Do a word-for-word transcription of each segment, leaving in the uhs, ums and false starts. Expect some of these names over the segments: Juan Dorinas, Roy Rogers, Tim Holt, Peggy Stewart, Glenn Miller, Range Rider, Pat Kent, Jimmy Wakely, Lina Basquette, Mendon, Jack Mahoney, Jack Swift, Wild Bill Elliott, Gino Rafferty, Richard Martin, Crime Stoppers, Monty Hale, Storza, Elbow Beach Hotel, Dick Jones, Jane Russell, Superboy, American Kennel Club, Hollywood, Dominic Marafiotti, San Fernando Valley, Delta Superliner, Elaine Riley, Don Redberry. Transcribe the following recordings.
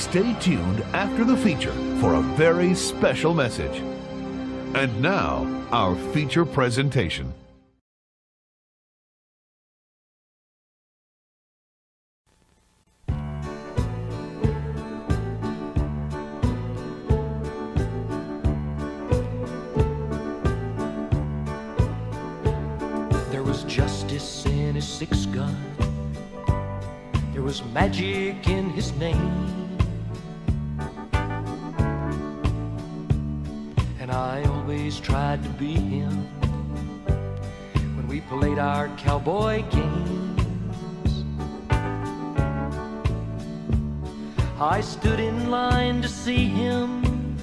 Stay tuned after the feature for a very special message. And now, our feature presentation. There was justice in his six-gun. There was magic in his name. I always tried to be him when we played our cowboy games. I stood in line to see him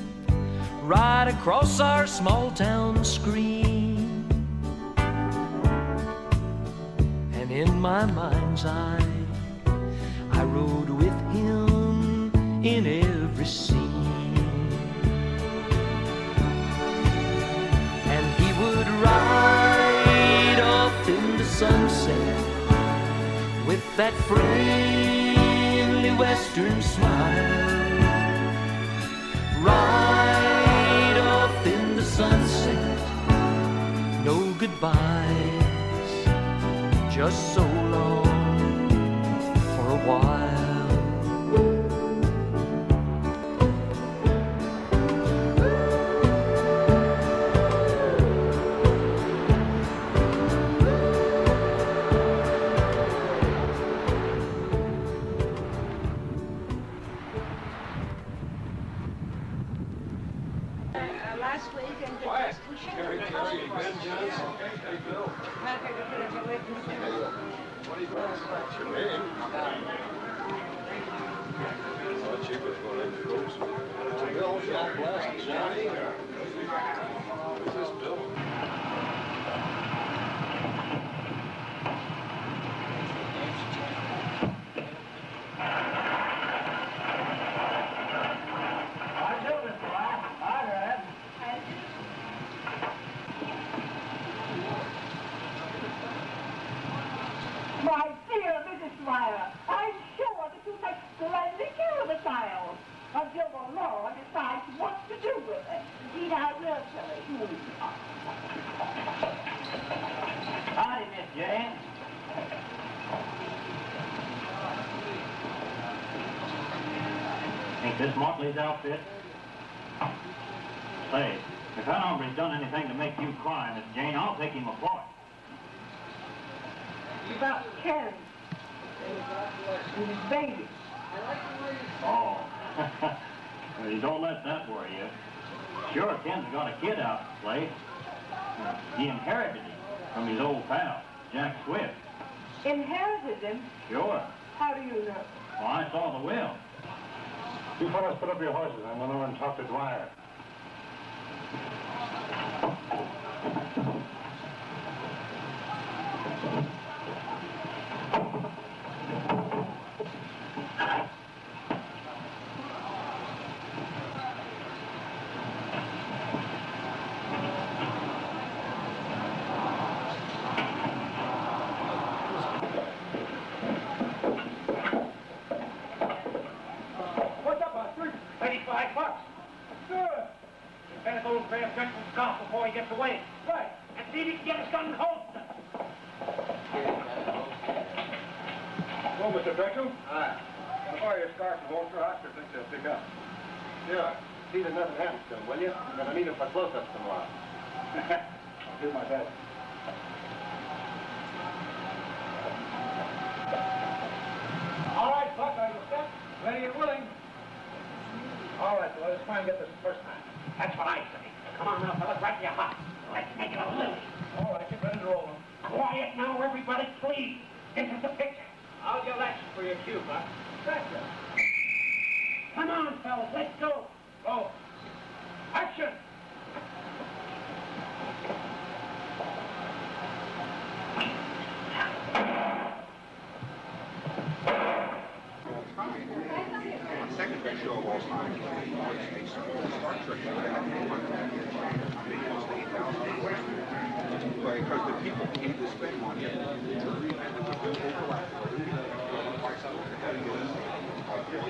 right across our small town screen, and in my mind's eye I rode with him in every scene. Ride off in the sunset with that friendly western smile. Ride off in the sunset, no goodbyes, just so long for a while. This Motley's outfit. Say, if that hombre's done anything to make you cry, Miss Jane, I'll take him a point. He's about ten. He's a baby. Oh. Well, you don't let that worry you. Sure, Ken's got a kid out to play. He inherited him from his old pal, Jack Swift. Inherited him? Sure. How do you know? Well, I saw the will. You fellas put up your horses. I'm going over and talk to Dwyer. All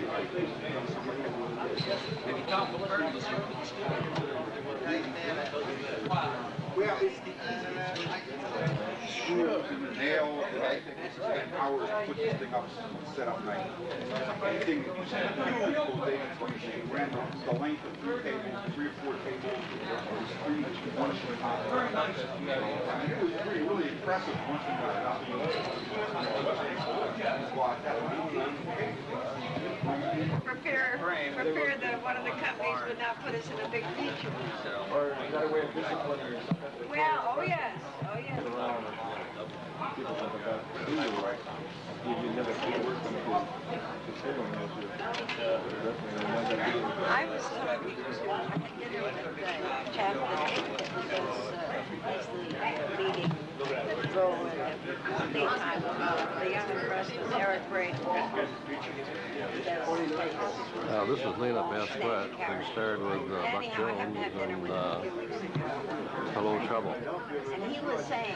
Well, it's the easiest. Nail, I think it's an hour to put this thing up, set up night. Anything that you said, people, they ran the length of three tables, three or four tables, three, one shot. It was really, really impressive once we got it up. Prepare, prepare that one of the companies would not put us in a big feature. Or is that a way of disciplining or something? Well, oh yes, oh yes. I was sorry because I had dinner with the chaplain because uh, he's the leading role in the time of the young impressed Eric Braid. Now this is Lina Basquette, who starred with uh, Buck Jones and uh, Hello Trouble. And he was saying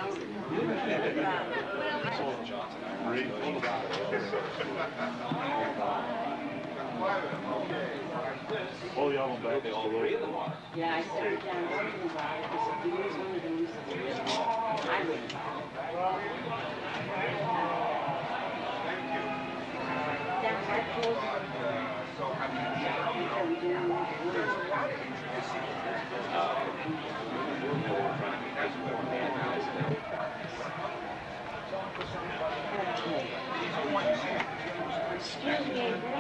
all y'all went back to all over. Yeah, I started down working about it because if you lose one of them, you lose the other. I wouldn't. That's my close. Excuse me, where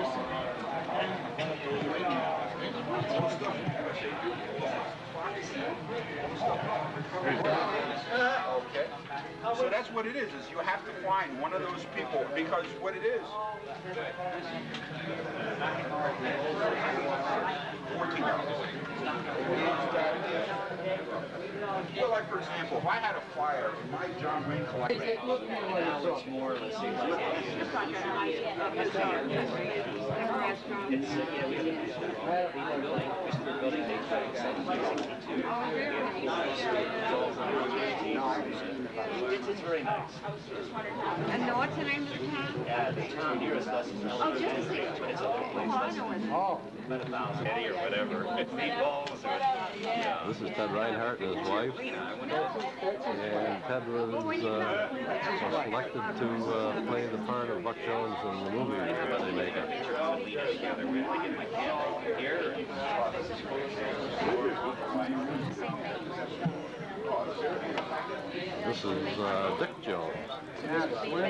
is Okay. So that's what it is, is you have to find one of those people, because what it is. Well, like, for example, if I had a flyer in my John Wayne collection, it looked more or less it's very nice. And now what's the name of the town? Yeah, the town here is less than oh, just it's a little place less than oh. About a thousand or whatever. Meatballs or this is Ted Reinhardt and his wife. And Ted was uh, selected to uh, play the part of Buck Jones in the movie that they make up. This is uh, Dick Jones. Well,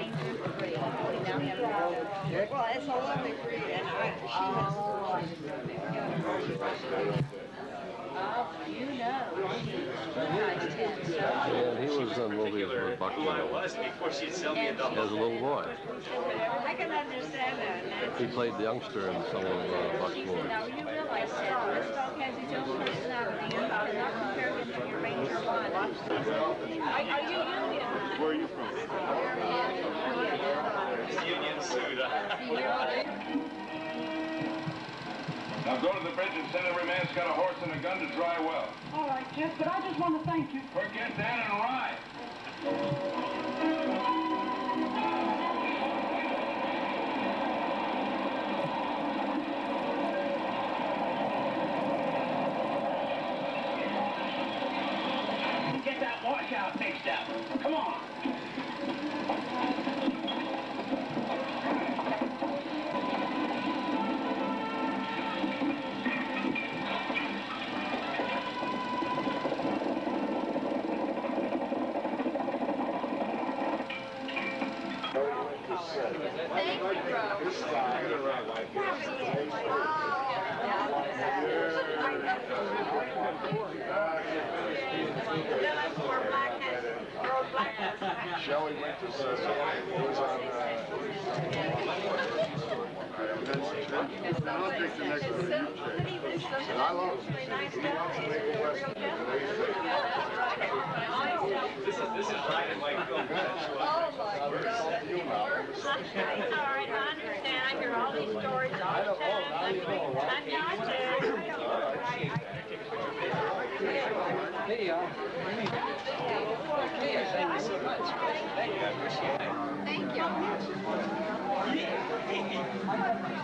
it's a lovely breed, and I, she has you know. And he was in movies with Buck Jones as a little boy. I can understand that. He played the youngster in some of uh, Buck's movies. Now, you realize Stock has his own personality. You cannot compare him to your Ranger one. Are you Union? Where are you from? Union Suda. Now go to the bridge and send every man's got a horse and a gun to dry well. All right, Jeff, but I just want to thank you. Forget that and ride. Thank you. Thank you.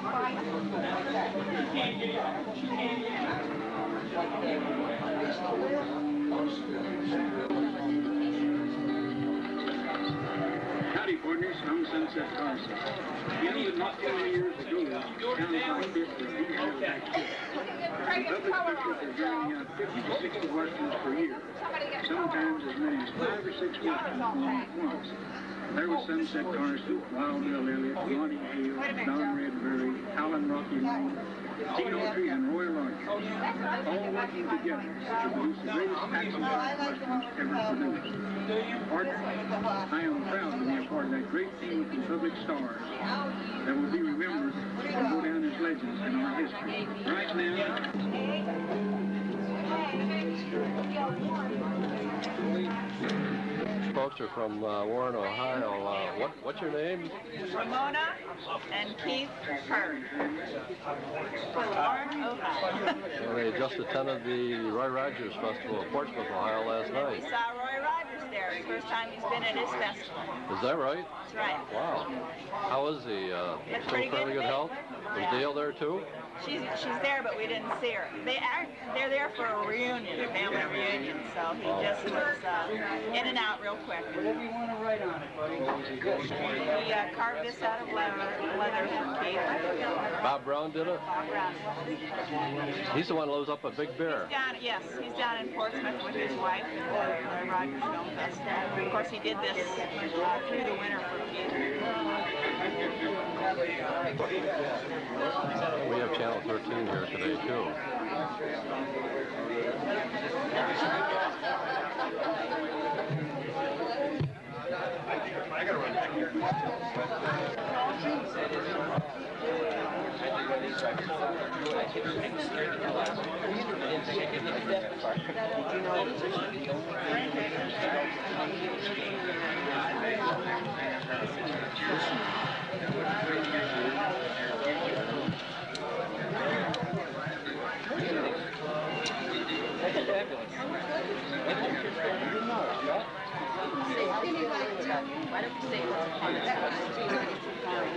Howdy, partners. I'm Sunset Carson. You know that not twenty years ago, towns like this were being held back. The public officials are driving out fifty to sixty Westerners per year, sometimes as many as five or six Westerners along at once. There was Sunset Carson, Wild Bill Elliott, Monty Hale, Don Redberry, Alan Rocky Moore, Tito Tree, and Roy Rogers, all working together to produce the greatest action Westerns ever produced. Partner, I am proud to be a part of that great team of Republic stars that will be remembered and go down as legends in our history. Right now. Folks are from uh, Warren, Ohio. Uh, what, what's your name? Ramona and Keith Hurd. From Warren, Ohio. Well, they just attended the Roy Rogers Festival in Portsmouth, Ohio last night. We saw Roy Rogers there. It's the first time he's been at his festival. Is that right? That's right. Wow. How is he? Uh, still pretty fairly good, good health? Yeah. Was Dale there too? She's, she's there, but we didn't see her. They are, they're there for a reunion, a family reunion, so he just was uh, in and out real quick. Whatever you want to write on it, buddy. He uh, carved this out of leather, leather from Keith. Bob Brown did it? Bob Brown. He's the one who lives up at Big Bear. He's down, yes, he's down in Portsmouth with his wife, Roy Rogers Film Fest. Of course, he did this uh, through the winter for Keith. We have Channel thirteen here today, too. I gotta run back here. I Why don't we say one of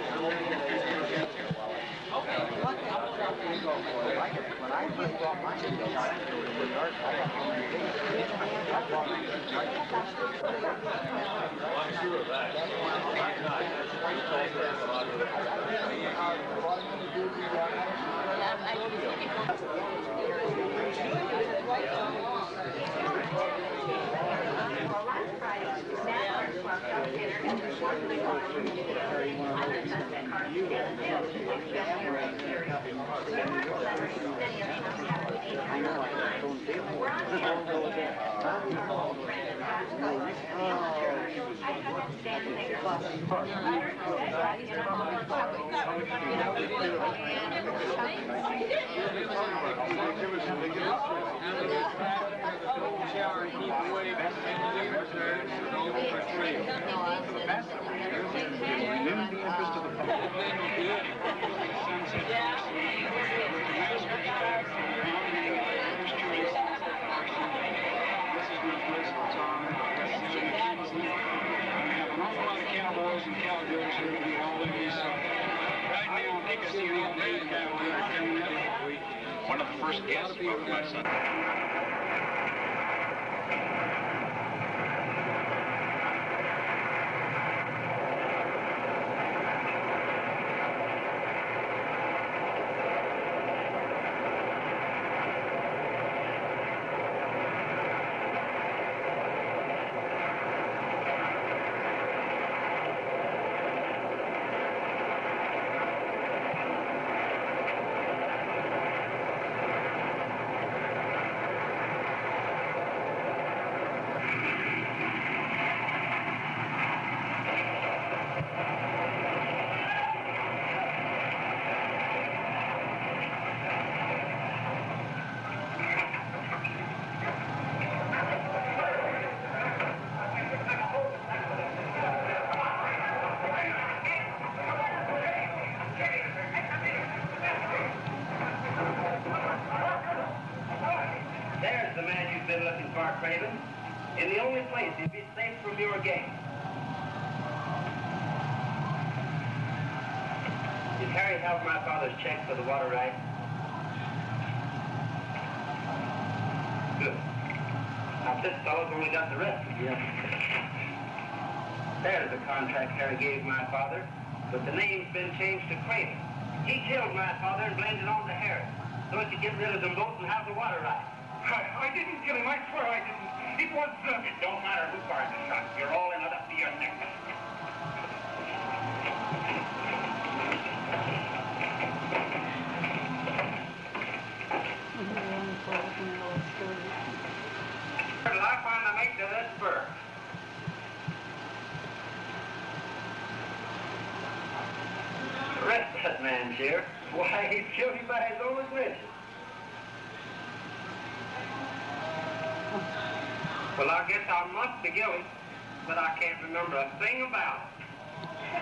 the first guests spoke to my son. Harry held my father's check for the water ride? Good. Now, this fellow's only got the rest of you. There's the contract Harry gave my father, but the name's been changed to Craven. He killed my father and blamed it on to Harry, so he could get rid of them both and have the water ride. I, I didn't kill him. I swear I didn't. It was... Uh, it don't matter who fired the shot. You're all in it up to your neck. I find the make to this bird. Arrest that man, Sheriff. Why, he's killed him by his own admission. Well, I guess I must be guilty, but I can't remember a thing about it.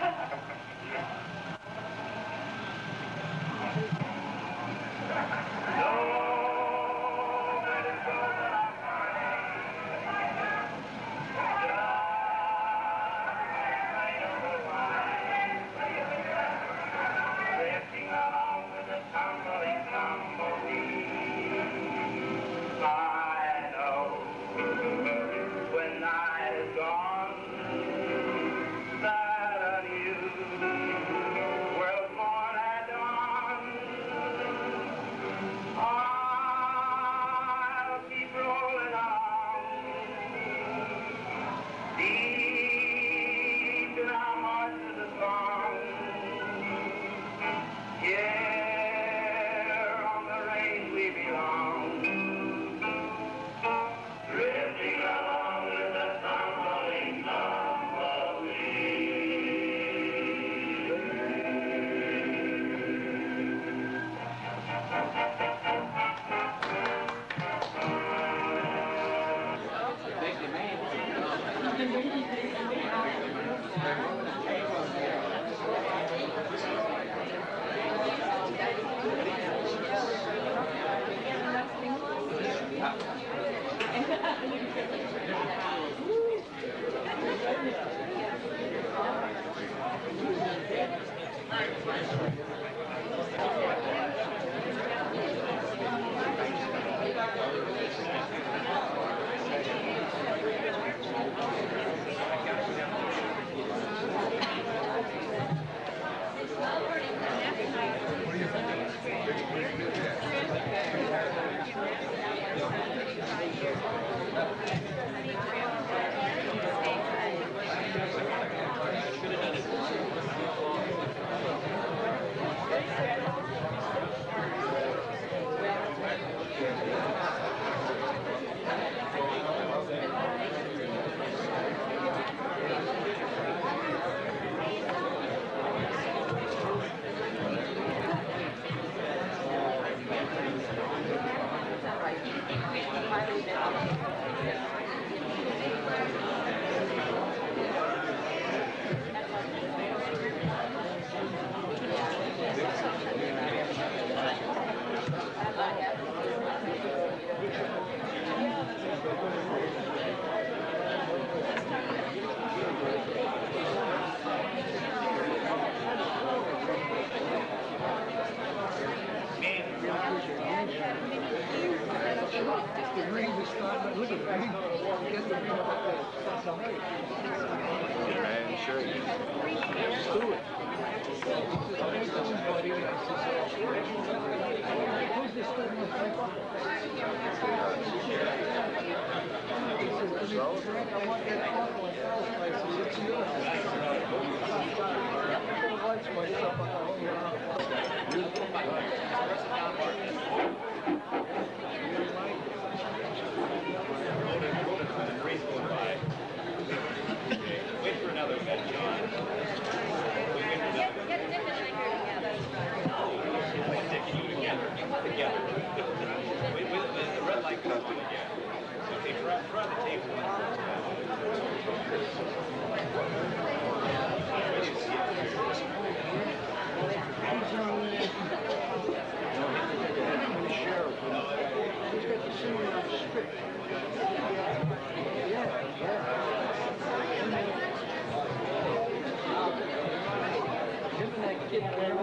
Thank you. Okay, we're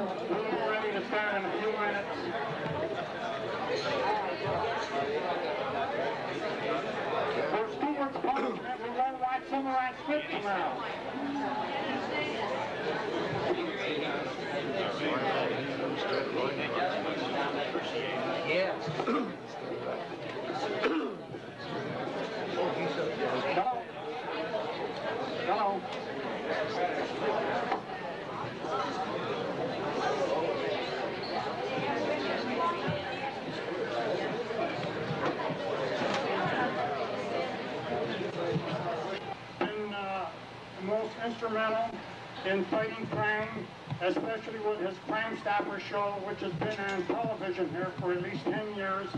ready to start in a few minutes. We're stewards, we won't watch someone on script tomorrow. Yeah. Hello. Hello. Been uh, most instrumental in fighting crime, especially with his Crime Stoppers show, which has been on television here for at least ten years,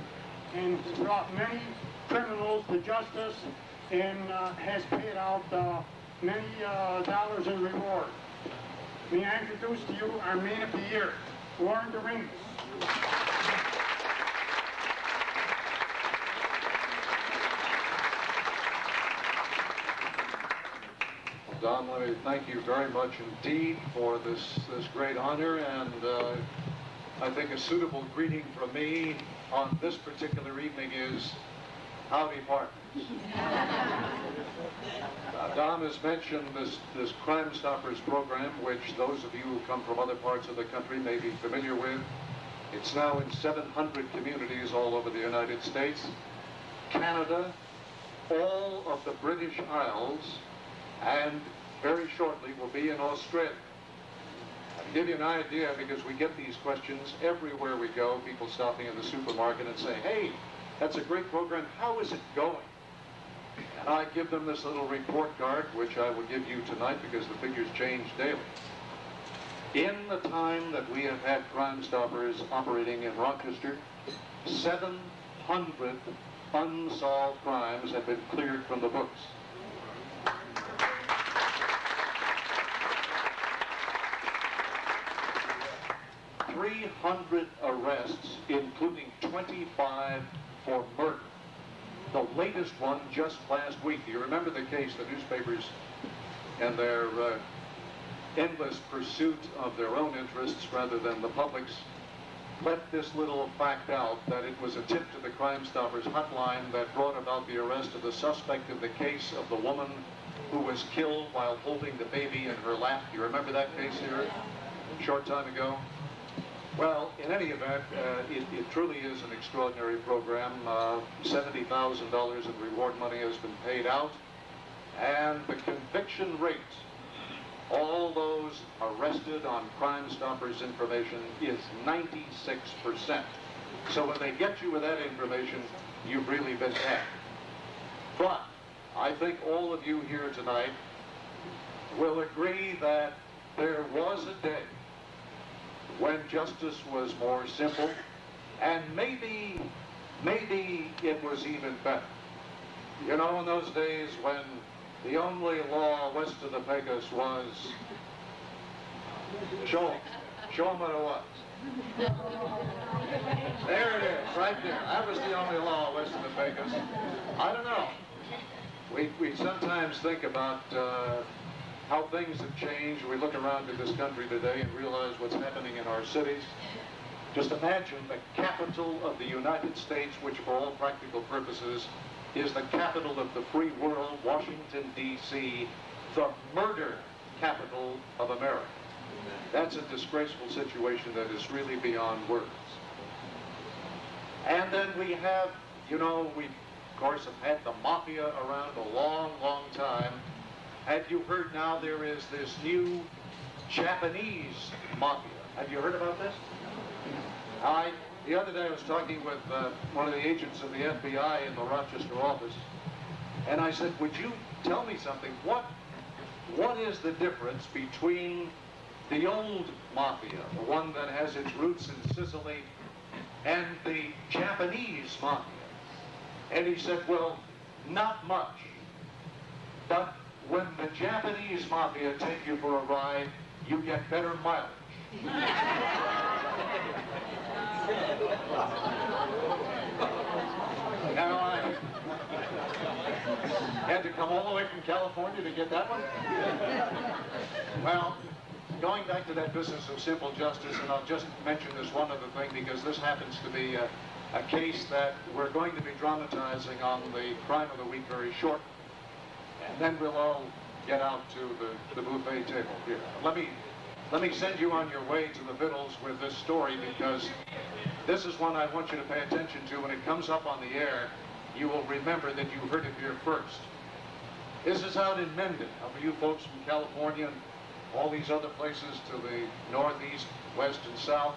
and brought many criminals to justice, and uh, has paid out uh, many uh, dollars in reward. May I introduce to you our man of the year, Warren DeRenz. Don, let me thank you very much indeed for this, this great honor, and uh, I think a suitable greeting from me on this particular evening is, howdy, partners. uh, Don has mentioned this, this Crime Stoppers program, which those of you who come from other parts of the country may be familiar with. It's now in seven hundred communities all over the United States, Canada, all of the British Isles, and very shortly will be in Australia. I'll give you an idea, because we get these questions everywhere we go, people stopping in the supermarket and say, hey, that's a great program. How is it going? And I give them this little report card, which I will give you tonight because the figures change daily. In the time that we have had Crime Stoppers operating in Rochester, seven hundred unsolved crimes have been cleared from the books. three hundred arrests, including twenty-five for murder. The latest one just last week. You remember the case, the newspapers and their uh, endless pursuit of their own interests rather than the public's let this little fact out, that it was a tip to the Crime Stoppers hotline that brought about the arrest of the suspect in the case of the woman who was killed while holding the baby in her lap. You remember that case here a short time ago? Well, in any event, uh, it, it truly is an extraordinary program. Uh, seventy thousand dollars in reward money has been paid out. And the conviction rate, all those arrested on Crime Stoppers information, is ninety-six percent. So when they get you with that information, you've really been hacked. But I think all of you here tonight will agree that there was a day when justice was more simple, and maybe, maybe it was even better. You know, in those days when the only law west of the Pecos was, show them, show them what it was. There it is, right there. That was the only law west of the Pecos. I don't know. We, we sometimes think about uh, how things have changed. We look around at this country today and realize what's happening in our cities. Just imagine the capital of the United States, which for all practical purposes is the capital of the free world, Washington, D C, the murder capital of America. That's a disgraceful situation that is really beyond words. And then we have, you know, we, of course, have had the mafia around a long, long time. Have you heard now there is this new Japanese mafia? Have you heard about this? I, the other day I was talking with uh, one of the agents of the F B I in the Rochester office, and I said, would you tell me something? What, what is the difference between the old mafia, the one that has its roots in Sicily, and the Japanese mafia? And he said, well, not much. But when the Japanese mafia take you for a ride, you get better mileage. Now I had to come all the way from California to get that one? Well, going back to that business of simple justice, and I'll just mention this one other thing, because this happens to be a, a case that we're going to be dramatizing on the Crime of the Week very shortly. And then we'll all get out to the, the buffet table here. Let me, let me send you on your way to the Vittles with this story, because this is one I want you to pay attention to. When it comes up on the air, you will remember that you heard it here first. This is out in Mendon. Now, for you folks from California and all these other places to the northeast, west, and south,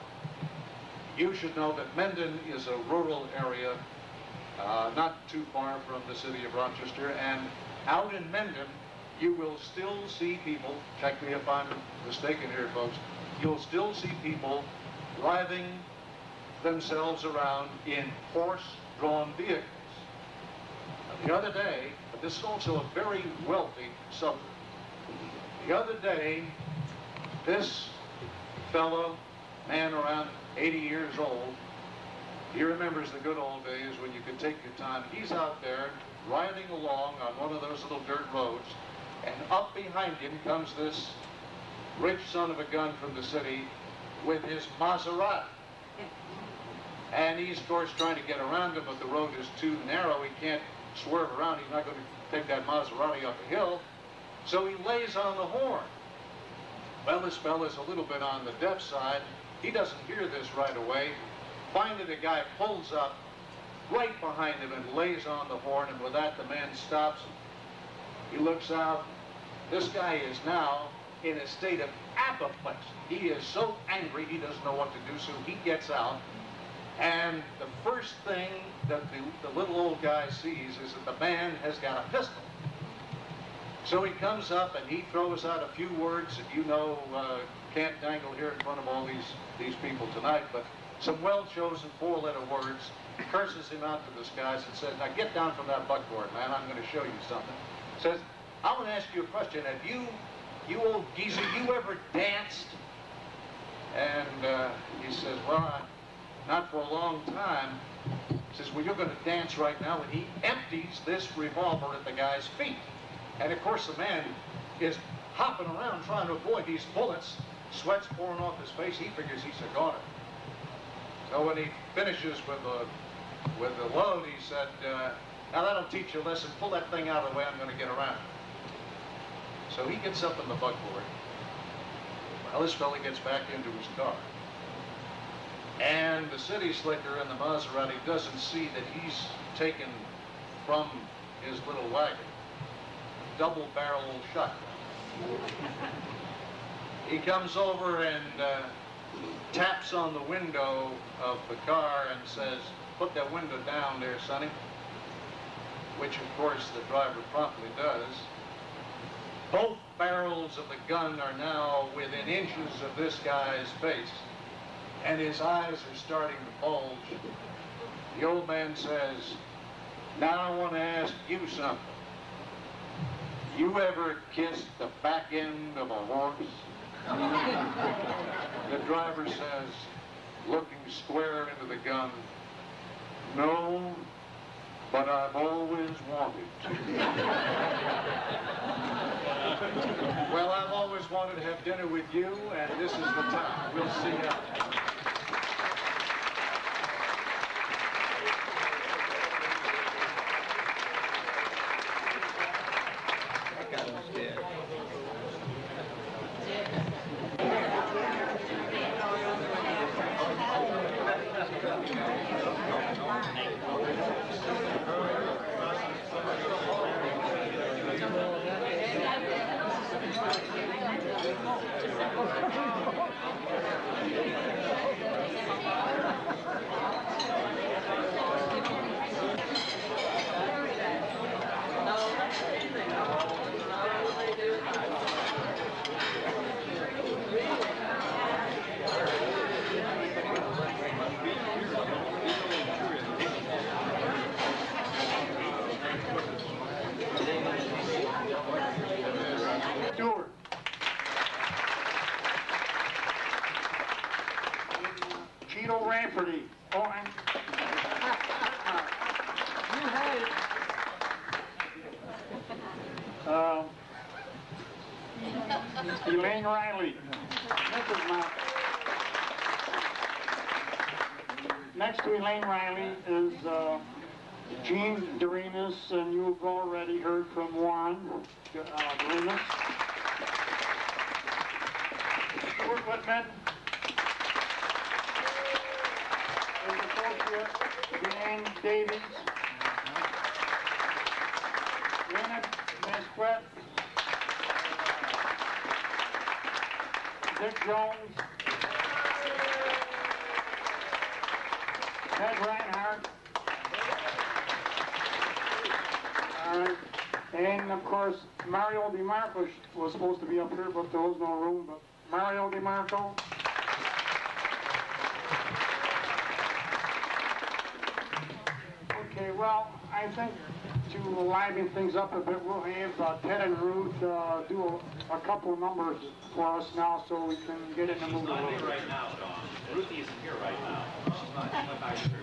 you should know that Mendon is a rural area, uh, not too far from the city of Rochester, and out in Mendon, you will still see people, check me if I'm mistaken here, folks, you'll still see people driving themselves around in horse-drawn vehicles. Now, the other day, this is also a very wealthy suburb. The other day, this fellow, man around eighty years old, he remembers the good old days when you could take your time. He's out there riding along on one of those little dirt roads, and up behind him comes this rich son of a gun from the city with his Maserati. And he's, of course, trying to get around him, but the road is too narrow. He can't swerve around. He's not going to take that Maserati up a hill. So he lays on the horn. Well, this fella's a little bit on the deaf side. He doesn't hear this right away. Finally, the guy pulls up right behind him and lays on the horn, and with that, the man stops. He looks out. This guy is now in a state of apoplexy. He is so angry, he doesn't know what to do, so he gets out. And the first thing that the, the little old guy sees is that the man has got a pistol. So he comes up and he throws out a few words that you know uh, can't dangle here in front of all these, these people tonight, but some well-chosen four-letter words, curses him out to the skies and says, now get down from that buckboard, man, I'm going to show you something. Says, I want to ask you a question. Have you, you old geezer, you ever danced? And uh, he says, well, I, not for a long time. He says, well, you're going to dance right now. And he empties this revolver at the guy's feet. And of course, the man is hopping around trying to avoid these bullets. Sweat's pouring off his face. He figures he's a goner. So when he finishes with the with the load, he said, uh, now that'll teach you a lesson. Pull that thing out of the way. I'm going to get around. So he gets up in the buckboard. Well, this fella gets back into his car. And the city slicker in the Maserati doesn't see that he's taken from his little wagon double-barrel shotgun. He comes over and uh, taps on the window of the car and says, put that window down there, sonny. Which, of course, the driver promptly does. Both barrels of the gun are now within inches of this guy's face, and his eyes are starting to bulge. The old man says, now I want to ask you something. You ever kissed the back end of a horse? The driver says, looking square into the gun, no, but I've always wanted to. Well, I've always wanted to have dinner with you, and this is the time. We'll see you. Elaine Riley. Missus Martin. Next to Elaine Riley is uh, Jean Dorinas, and you've already heard from Juan uh, Dorinas. Stuart Whitman is associate Jane Davies. Lina Basquette. Dick Jones. Ted Reinhardt. All right. And of course, Mario DiMarco was supposed to be up here, but there was no room. But Mario DiMarco. Okay, well, I think to liven things up a bit, we'll have uh, Ted and Ruth uh, do a, a couple numbers for us now so we can get in the movie. She's not here right now, Dawn. Ruthie isn't here right now. She's not, she's not back here.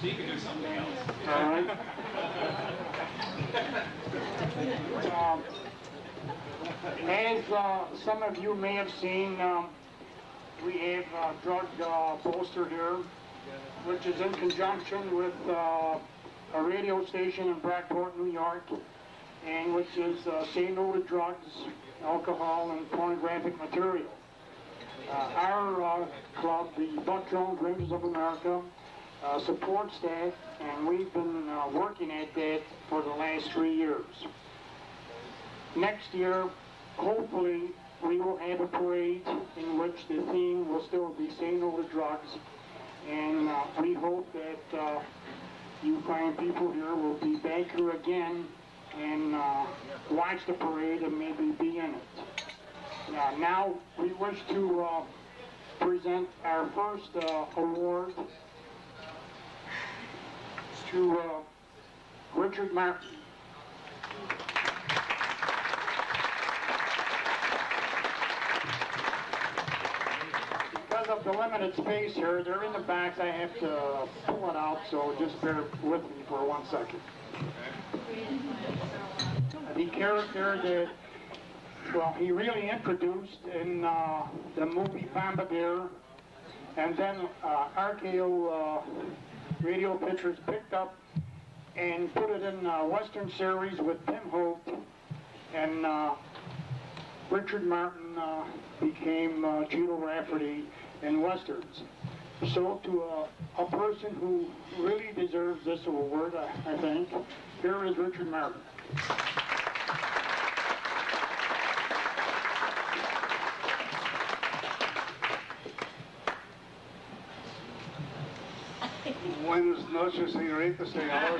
So you can do something else. All right. um, as uh, some of you may have seen, um, we have a drug uh, poster here, which is in conjunction with uh, a radio station in Brockport, New York, and which is uh, Say No to Drugs, Alcohol, and Pornographic Material. Uh, our uh, club, the Buck Jones Rangers of America, Uh, supports that, and we've been uh, working at that for the last three years. Next year, hopefully, we will have a parade in which the theme will still be Say No to Drugs, and uh, we hope that uh, you fine people here will be back here again and uh, watch the parade and maybe be in it. Uh, now, we wish to uh, present our first uh, award to uh, Richard Martin. Because of the limited space here, they're in the back, I have to pull it out, so just bear with me for one second. The character that, well, he really introduced in uh, the movie Bombardier, and then uh, R K O uh, Radio Pictures picked up and put it in a Western series with Tim Holt, and uh, Richard Martin uh, became uh, Gino Rafferty in Westerns. So to uh, a person who really deserves this award, I, I think, here is Richard Martin. Buenas noches, señorita, señor.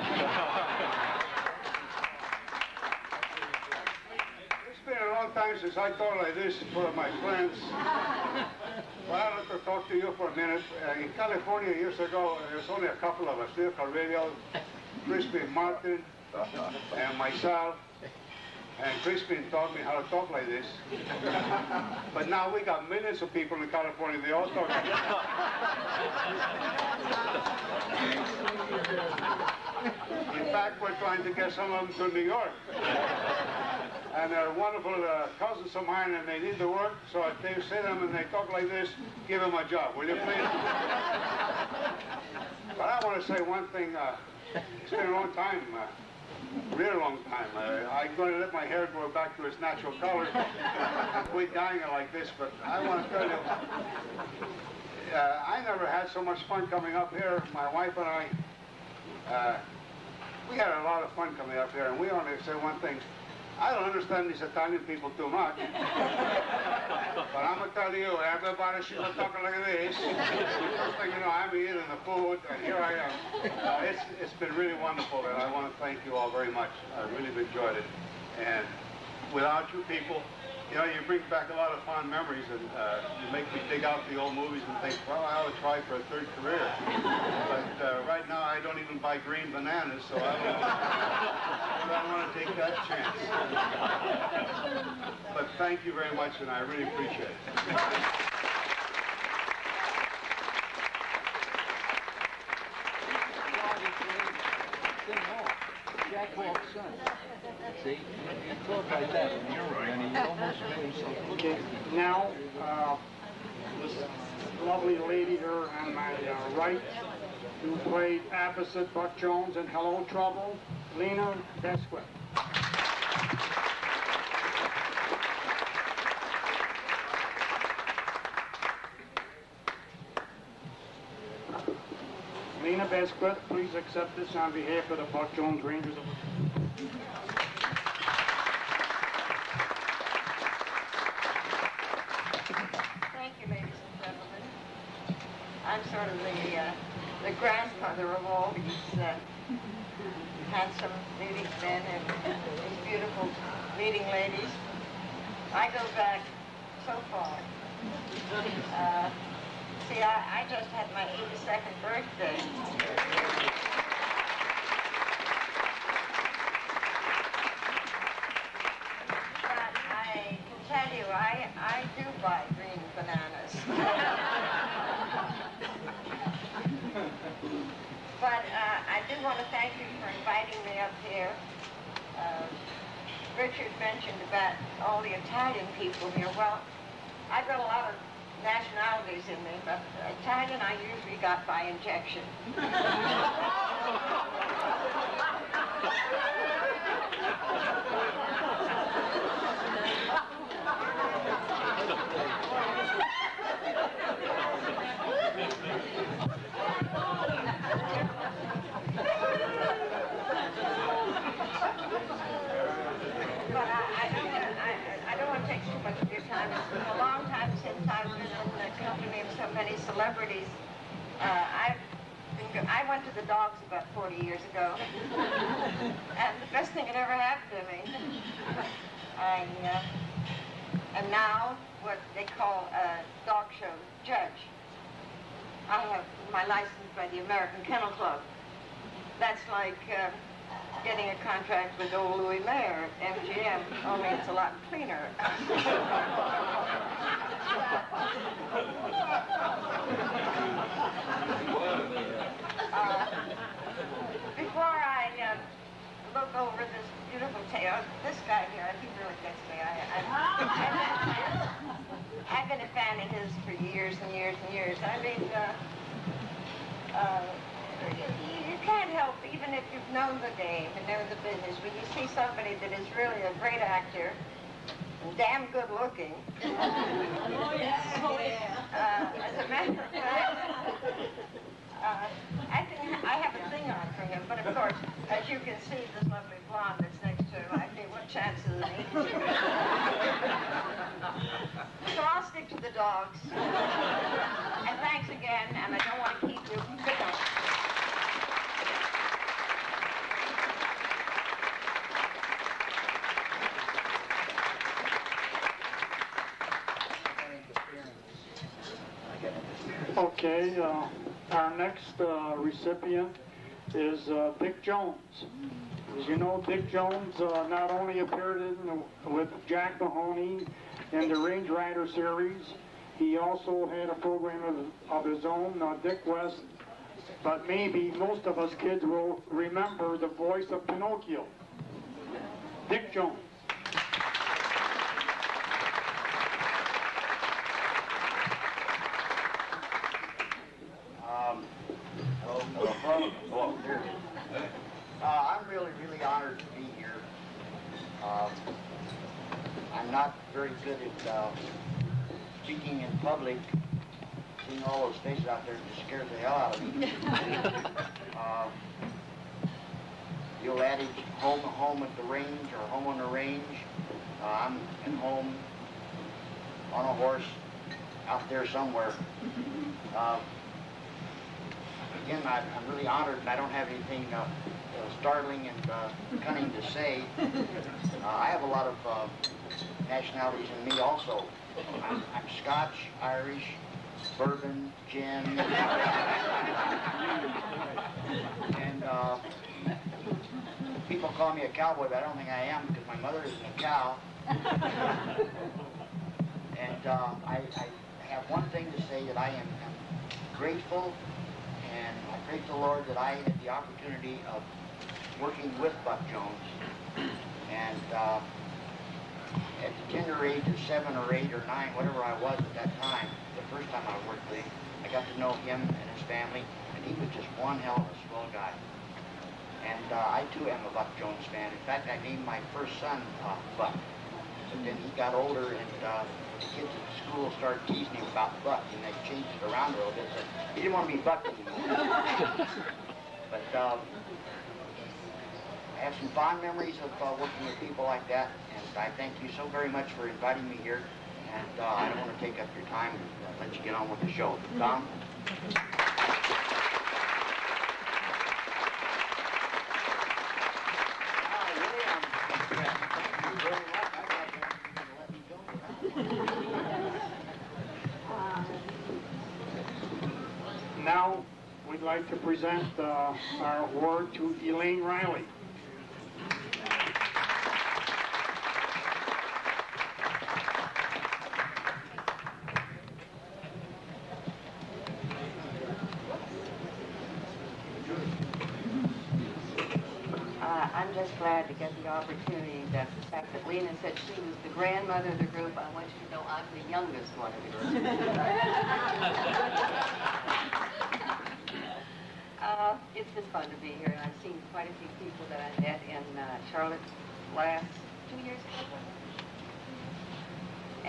It's been a long time since I talked like this in front of my friends. Well, I'd like to talk to you for a minute. Uh, in California years ago, there was only a couple of us there, Carrillo, Crispin Martin, and myself. And Crispin taught me how to talk like this. But now we got millions of people in California, they all talk like this. In fact, we're trying to get some of them to New York. And they're wonderful uh, cousins of mine, and they need the work, so if they see them and they talk like this, give them a job, will you please? But I want to say one thing. Uh, it's been a long time. Uh, Real long time. Uh, I'm going to let my hair grow back to its natural color. We're dying like this, but I want to tell you, uh, I never had so much fun coming up here. My wife and I, uh, we had a lot of fun coming up here, and we only say one thing. I don't understand these Italian people too much, but I'm going to tell you, everybody should be talking like this. First thing you know, I'm eating the food, and here I am. Uh, it's, it's been really wonderful, and I want to thank you all very much. I really have enjoyed it. And without you people, you know, you bring back a lot of fond memories, and uh, you make me dig out the old movies and think, well, I ought to try for a third career. But uh, right now, I don't even buy green bananas, so I don't, I don't want to take that chance. But thank you very much, and I really appreciate it. Jack Hawk's son. See? He talked like that. You're right. And he almost made himself look. Now, uh, this lovely lady there on my uh, right, who played opposite Buck Jones in Hello Trouble, Lina Basquette. Lina Basquette, please accept this on behalf of the Buck Jones Rangers of America. Sort of the, uh, the grandmother of all these uh, handsome leading men and these beautiful leading ladies. I go back so far. Uh, see, I, I just had my eighty-second birthday. But I can tell you, I, I do buy green bananas. But uh, I do want to thank you for inviting me up here. Uh, Richard mentioned about all the Italian people here. Well, I've got a lot of nationalities in me, but Italian I usually got by injection. Celebrities. Uh, I've been, I went to the dogs about forty years ago, and the best thing that ever happened to me. I uh, am now what they call a dog show judge. I have my license by the American Kennel Club. That's like uh, getting a contract with old Louis Mayer at M G M, only it's a lot cleaner. Uh, before I uh, look over this beautiful tale, this guy here, he really gets me. I, I, I've, I've been a fan of his for years and years and years. I mean, uh, uh, you, you can't help, even if you've known the game and known the business, when you see somebody that is really a great actor, damn good looking. Oh, yeah. Oh, yeah. Uh, as a matter of fact, uh, I, think I have a thing on for him, but of course, as you can see, this lovely blonde that's next to him, I think, what chances is he? So I'll stick to the dogs. And thanks again, and I don't want to keep you. Good night. Okay, uh, our next uh, recipient is uh, Dick Jones. As you know, Dick Jones uh, not only appeared in the, with Jack Mahoney in the Range Rider series, he also had a program of, of his own, uh, Dick West, but maybe most of us kids will remember the voice of Pinocchio, Dick Jones. Very good at uh, speaking in public, seeing all those faces out there just scares the hell out of me. uh, the old adage, home home at the range or home on the range. Uh, I'm at home on a horse out there somewhere. Uh, again, I, I'm really honored, and I don't have anything uh, uh, startling and uh, cunning to say. Uh, I have a lot of uh, nationalities in me also. I'm, I'm Scotch, Irish, bourbon, gin, and uh, people call me a cowboy, but I don't think I am because my mother isn't a cow. And uh, I, I have one thing to say, that I am, am grateful, and I thank the Lord that I had the opportunity of working with Buck Jones, and uh, at tender age of seven or eight or nine, whatever I was at that time, the first time I worked with him, I got to know him and his family, and he was just one hell of a swell guy. And uh, I, too, am a Buck Jones fan. In fact, I named my first son uh, Buck. And then he got older, and uh, the kids at school started teasing him about Buck, and they changed it around a little bit. So he didn't want to be Buck anymore. But um, I have some fond memories of uh, working with people like that, and I thank you so very much for inviting me here. And uh, I don't want to take up your time and let you get on with the show. Tom? Now, we'd like to present uh, our award to Elaine Riley. Uh, I'm just glad to get the opportunity. That's the fact that Lina said she was the grandmother of the group. I want you to know I'm the youngest one of the group. Uh, it's just fun to be here, and I've seen quite a few people that I met in uh, Charlotte last two years ago.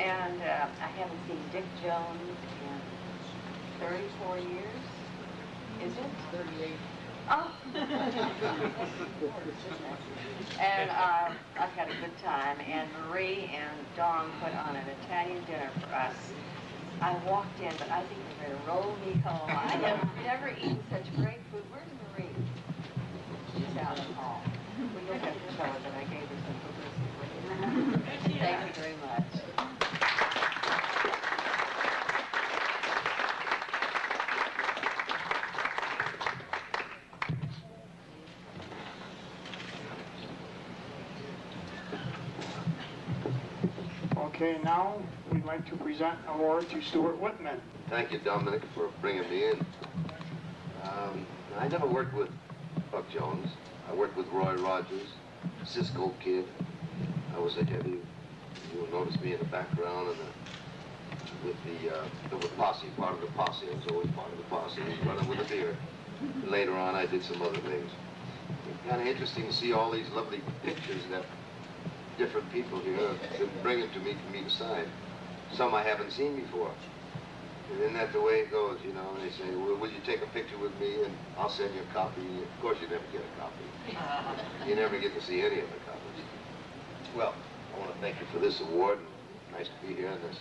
And uh, I haven't seen Dick Jones in thirty-four years. Is it? thirty-eight. Oh! And uh, I've had a good time, and Marie and Don put on an Italian dinner for us. I walked in, but I think they're going to roll me home. I have never eaten such great food. Where's Marie? She's out in the hall. We don't have to show her that I gave her some publicity. Thank you very much. Okay, now we'd like to present an award to Stuart Whitman. Thank you, Dominic, for bringing me in. Um, I never worked with Buck Jones. I worked with Roy Rogers, Cisco Kid. I was a heavy. You'll notice me in the background and the, with the uh, with the posse, part of the posse. I was always part of the posse, running with a beer. Later on, I did some other things. It's kind of interesting to see all these lovely pictures that different people here have bring it to me from each side. Some I haven't seen before. And isn't that the way it goes, you know? They say, well, will you take a picture with me and I'll send you a copy? Of course you never get a copy. You never get to see any of the copies. Well, I want to thank you for this award. Nice to be here in this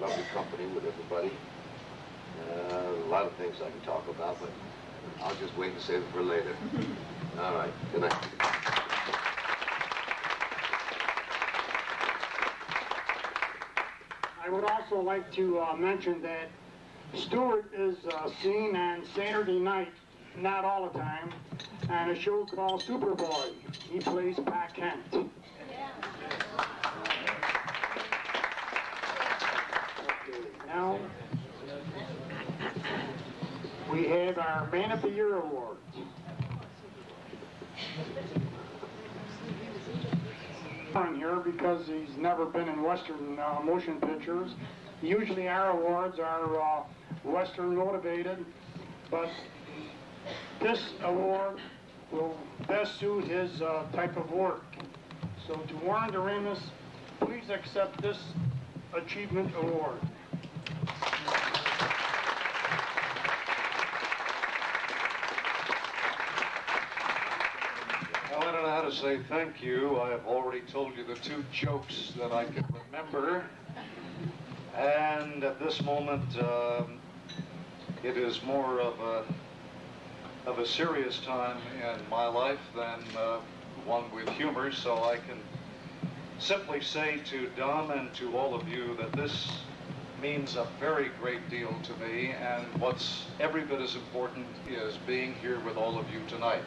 lovely company with everybody. Uh, a lot of things I can talk about, but I'll just wait and save it for later. All right, good night. I would also like to uh, mention that Stuart is uh, seen on Saturday night, not all the time, on a show called Superboy. He plays Pat Kent. Yeah. Okay, now we have our Man of the Year Award. Here because he's never been in Western uh, motion pictures. Usually our awards are uh, Western motivated, but this award will best suit his uh, type of work. So to Warren DeRenz, please accept this achievement award. To say thank you. I have already told you the two jokes that I can remember, and at this moment um, it is more of a of a serious time in my life than uh, one with humor, so I can simply say to Don and to all of you that this means a very great deal to me, and what's every bit as important is being here with all of you tonight.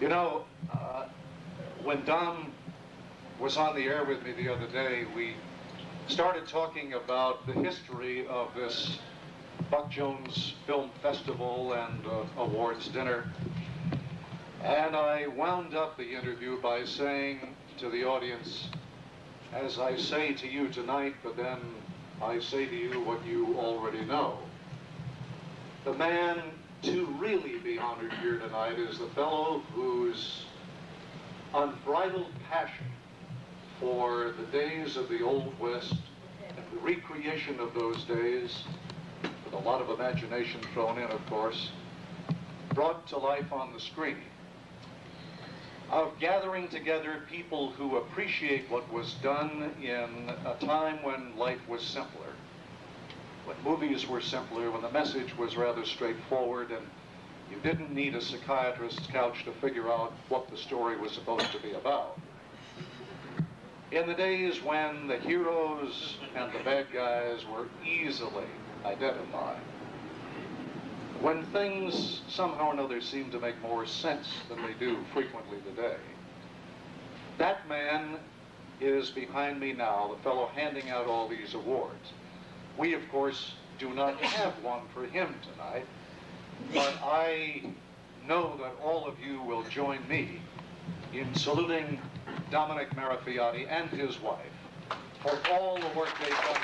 You know, uh, when Don was on the air with me the other day, we started talking about the history of this Buck Jones Film Festival and uh, awards dinner. And I wound up the interview by saying to the audience, as I say to you tonight, but then I say to you what you already know. The man to really be honored here tonight is the fellow whose unbridled passion for the days of the Old West and the recreation of those days, with a lot of imagination thrown in, of course, brought to life on the screen. Of gathering together people who appreciate what was done in a time when life was simpler, when movies were simpler, when the message was rather straightforward, and you didn't need a psychiatrist's couch to figure out what the story was supposed to be about. In the days when the heroes and the bad guys were easily identified, when things somehow or another seem to make more sense than they do frequently today. That man is behind me now, the fellow handing out all these awards. We, of course, do not have one for him tonight, but I know that all of you will join me in saluting Dominic Marafiotti and his wife for all the work they've done.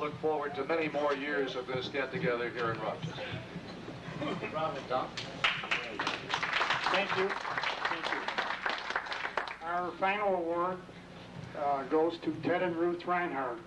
Look forward to many more years of this get-together here in Rochester. Bravo, Doc. Thank you. Thank you. Our final award uh, goes to Ted and Ruth Reinhardt.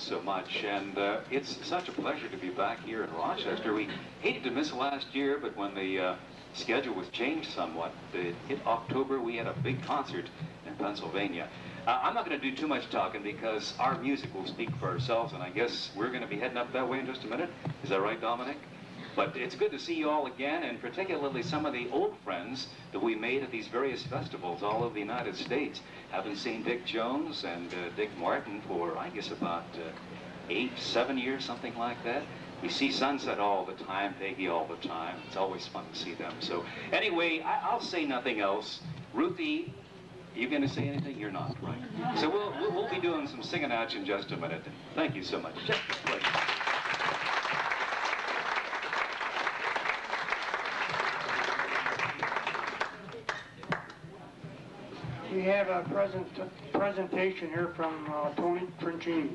So much, and uh, it's such a pleasure to be back here in Rochester. We hated to miss last year, but when the uh, schedule was changed somewhat, it hit October. We had a big concert in Pennsylvania. Uh, I'm not going to do too much talking because our music will speak for ourselves, and I guess we're going to be heading up that way in just a minute. Is that right, Dominic? But it's good to see you all again, and particularly some of the old friends that we made at these various festivals all over the United States. Haven't seen Dick Jones and uh, Dick Martin for, I guess, about uh, eight, seven years, something like that. We see Sunset all the time, Peggy all the time. It's always fun to see them. So anyway, I I'll say nothing else. Ruthie, are you going to say anything? You're not, right? So we'll, we'll, we'll be doing some singing out in just a minute. Thank you so much. Just a pleasure. We have a present presentation here from uh, Tony Trinchini.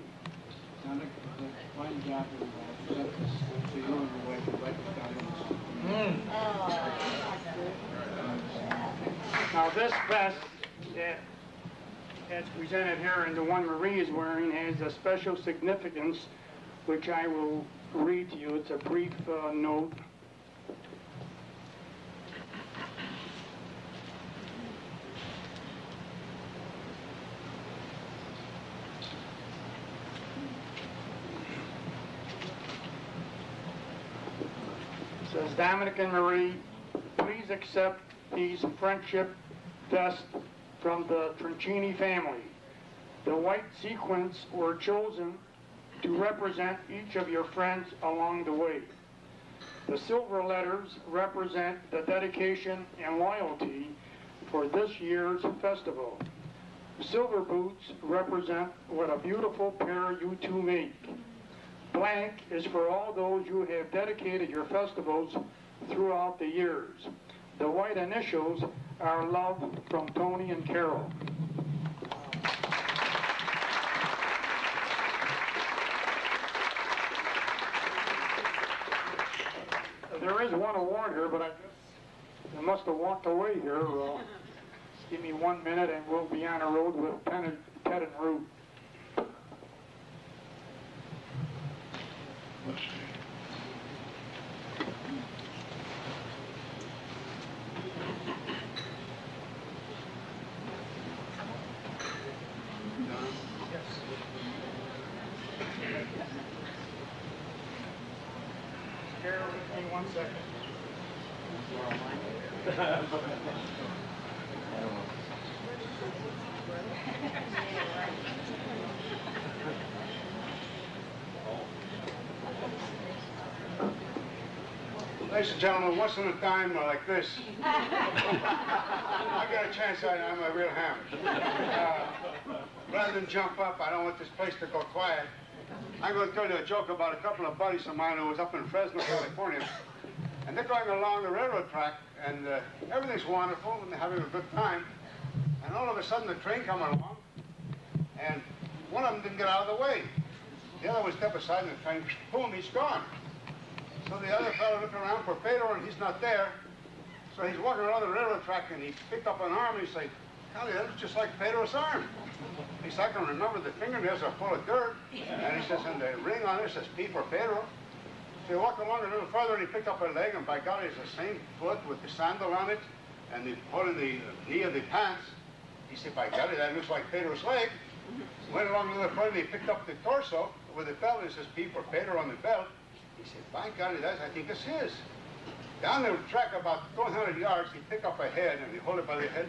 Mm. Now this vest that that's presented here and the one Marie is wearing has a special significance, which I will read to you. It's a brief uh, note. Dominic and Marie, please accept these friendship vests from the Trinchini family. The white sequins were chosen to represent each of your friends along the way. The silver letters represent the dedication and loyalty for this year's festival. Silver boots represent what a beautiful pair you two make. Blank is for all those you have dedicated your festivals throughout the years. The white initials are love from Tony and Carol. There is one award here, but I, I must have walked away here. Uh, give me one minute and we'll be on the road with Ted and, Ted and Ruth. Let's see. one second. Ladies and gentlemen, once in a time like this, I got a chance at it, I'm a real hammer. Uh, rather than jump up, I don't want this place to go quiet. I'm going to tell you a joke about a couple of buddies of mine who was up in Fresno, California. And they're going along the railroad track, and uh, everything's wonderful, and they're having a good time. And all of a sudden, the train comes along, and one of them didn't get out of the way. The other one stepped aside, and the train, boom, he's gone. So the other fellow looked around for Pedro, and he's not there. So he's walking around the railroad track, and he picked up an arm, and he said, Golly, that was just like Pedro's arm. He said, I can remember the fingernails are full of dirt. And he says, and the ring on it says P for Pedro. So he walked along a little further, and he picked up a leg, and by golly, it's the same foot with the sandal on it, and the put in the knee of the pants. He said, by golly, that looks like Pedro's leg. Went along a little further, and he picked up the torso with the belt, and it says P for Pedro on the belt. He said, by golly, that's, I think it's his. Down the track about two hundred yards, he picked up a head, and he held it by the head.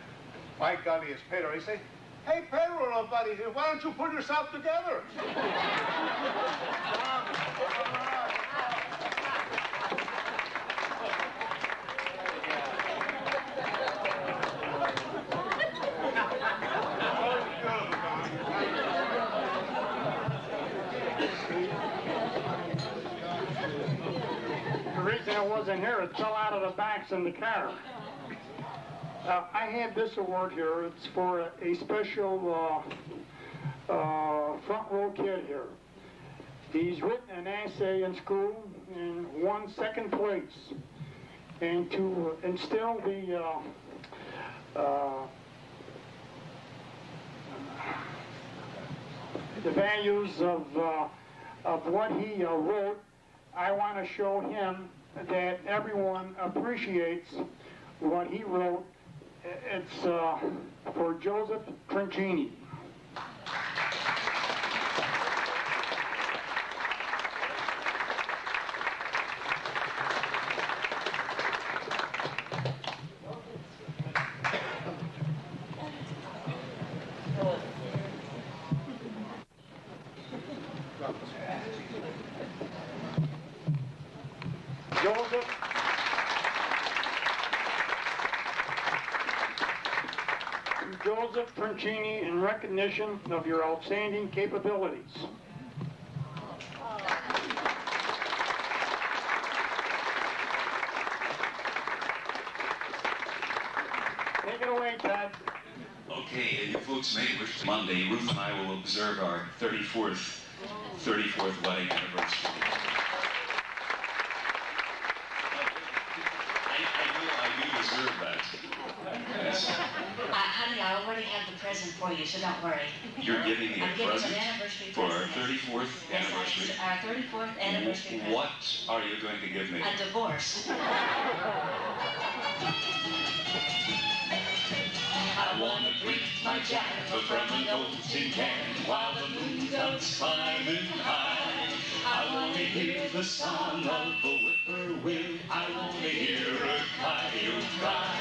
By golly, it's Pedro. He said, hey, Pedro, little buddy, why don't you put yourself together? It wasn't here, it fell out of the backs in the car. Uh, I have this award here, it's for a, a special uh, uh, front row kid here. He's written an essay in school and won second place. And to instill the uh, uh, the values of, uh, of what he uh, wrote, I want to show him that everyone appreciates what he wrote. It's uh, for Joseph Tringini. In recognition of your outstanding capabilities. Take it away, Ted. Okay, you folks may wish to Monday, Ruth and I will observe our thirty-fourth wedding anniversary. For you, so don't worry. You're giving me a present for our thirty-fourth anniversary. Our thirty-fourth anniversary. What are you going to give me? A divorce. I want to greet my Jack from an old tin can while the moon comes climbing high. I want to hear the song of the whippoorwill. I want to hear a coyote cry.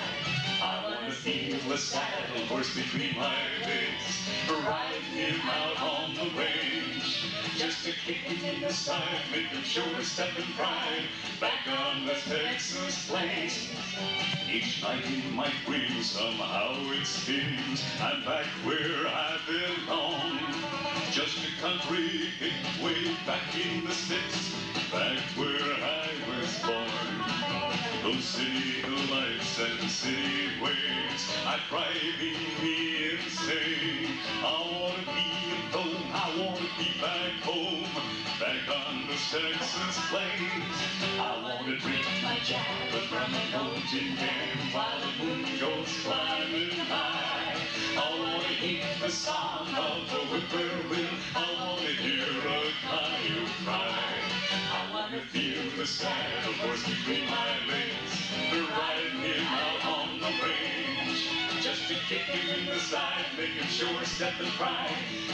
I want to feel the saddle horse between my legs, ride him out on the range. Just to kick him in the side, make him show his step and pride, back on the Texas plains. Each night in my dreams, somehow it seems I'm back where I belong. Just a country hick way back in the sticks, back where I was born. Those city lights and city ways are driving me insane. I want to be at home, I want to be back home, back on the Texas plains. I want to drink my java from an old tin can while the moon goes climbing high. I want to hear the song of the whippoorwill, I want to hear a coyote cry. I want to feel the saddle horse between my legs, riding him out on the range. Just to kick him in the side, make him sure step and pride,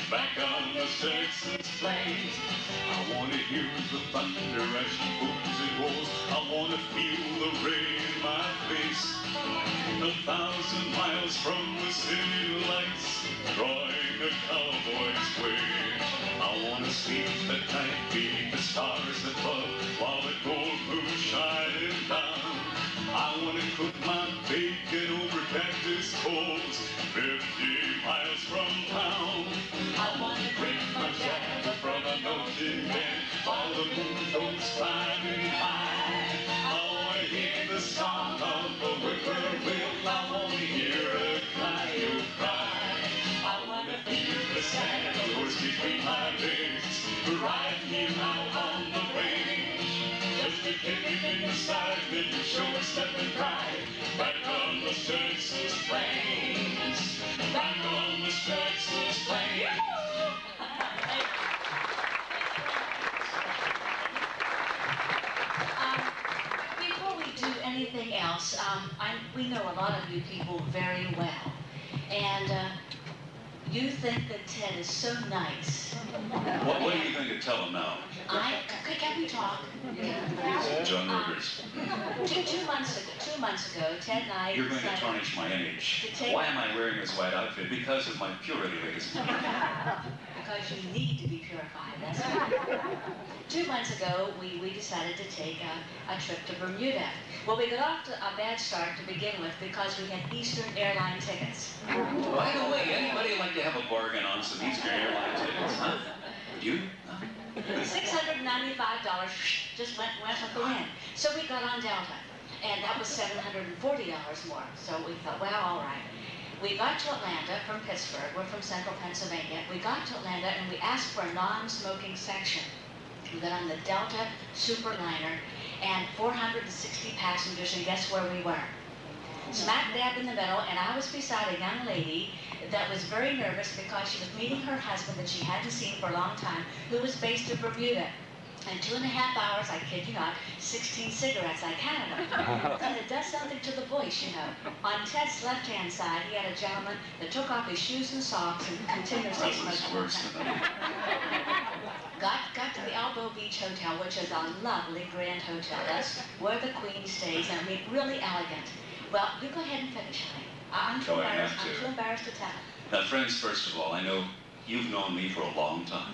back on the Texas sleigh. I want to hear the thunder as she booms and rolls. I want to feel the rain in my face. A thousand miles from the city lights, drawing the cowboy's way. I want to sleep the night beneath the stars above, while the gold moon shining down. I want to cook my bacon over cactus coals, fifty miles from town. I want to break my jacket from an ocean wind, while the moon goes climbing high. I want to hear the song of the whippoorwill. I want to hear a coyote cry. I want to hear the sad horse between my legs, riding him out on the range. Just to kick him in the side, then to show a step and ride back on the Sturgis plains. Back on the Sturgis plains. um, before we do anything else, um, I, we know a lot of you people very well, and uh, you think that Ted is so nice. What, what are you going to tell him now? I can we talk? Yeah. John Rivers. Uh, two, two months ago, two months ago, Ted and I. You're going to tarnish my image. Why am I wearing this white outfit? Because of my purity race. Because you need to be purified. That's right. Two months ago, we we decided to take a, a trip to Bermuda. Well, we got off to a bad start to begin with because we had Eastern airline tickets. By the way, anybody like to have a bargain on some Eastern airline tickets, huh? Would you? six hundred ninety-five dollars just went, went with the wind. So we got on Delta, and that was seven hundred forty dollars more. So we thought, well, all right. We got to Atlanta from Pittsburgh. We're from central Pennsylvania. We got to Atlanta, and we asked for a non-smoking section. We got on the Delta Superliner, and four hundred sixty passengers, and guess where we were? Smack dab in the middle, and I was beside a young lady that was very nervous because she was meeting her husband that she hadn't seen for a long time, who was based in Bermuda. And two and a half hours, I kid you not, sixteen cigarettes I counted them. And it does something to the voice, you know. On Ted's left-hand side, he had a gentleman that took off his shoes and socks and continuously smoked. Got, got to the Elbow Beach Hotel, which is a lovely grand hotel. That's where the Queen stays, and I mean, really elegant. Well, you go ahead and finish, honey. I'm too, oh, embarrassed. I'm too embarrassed to tell. Now, friends, first of all, I know you've known me for a long time.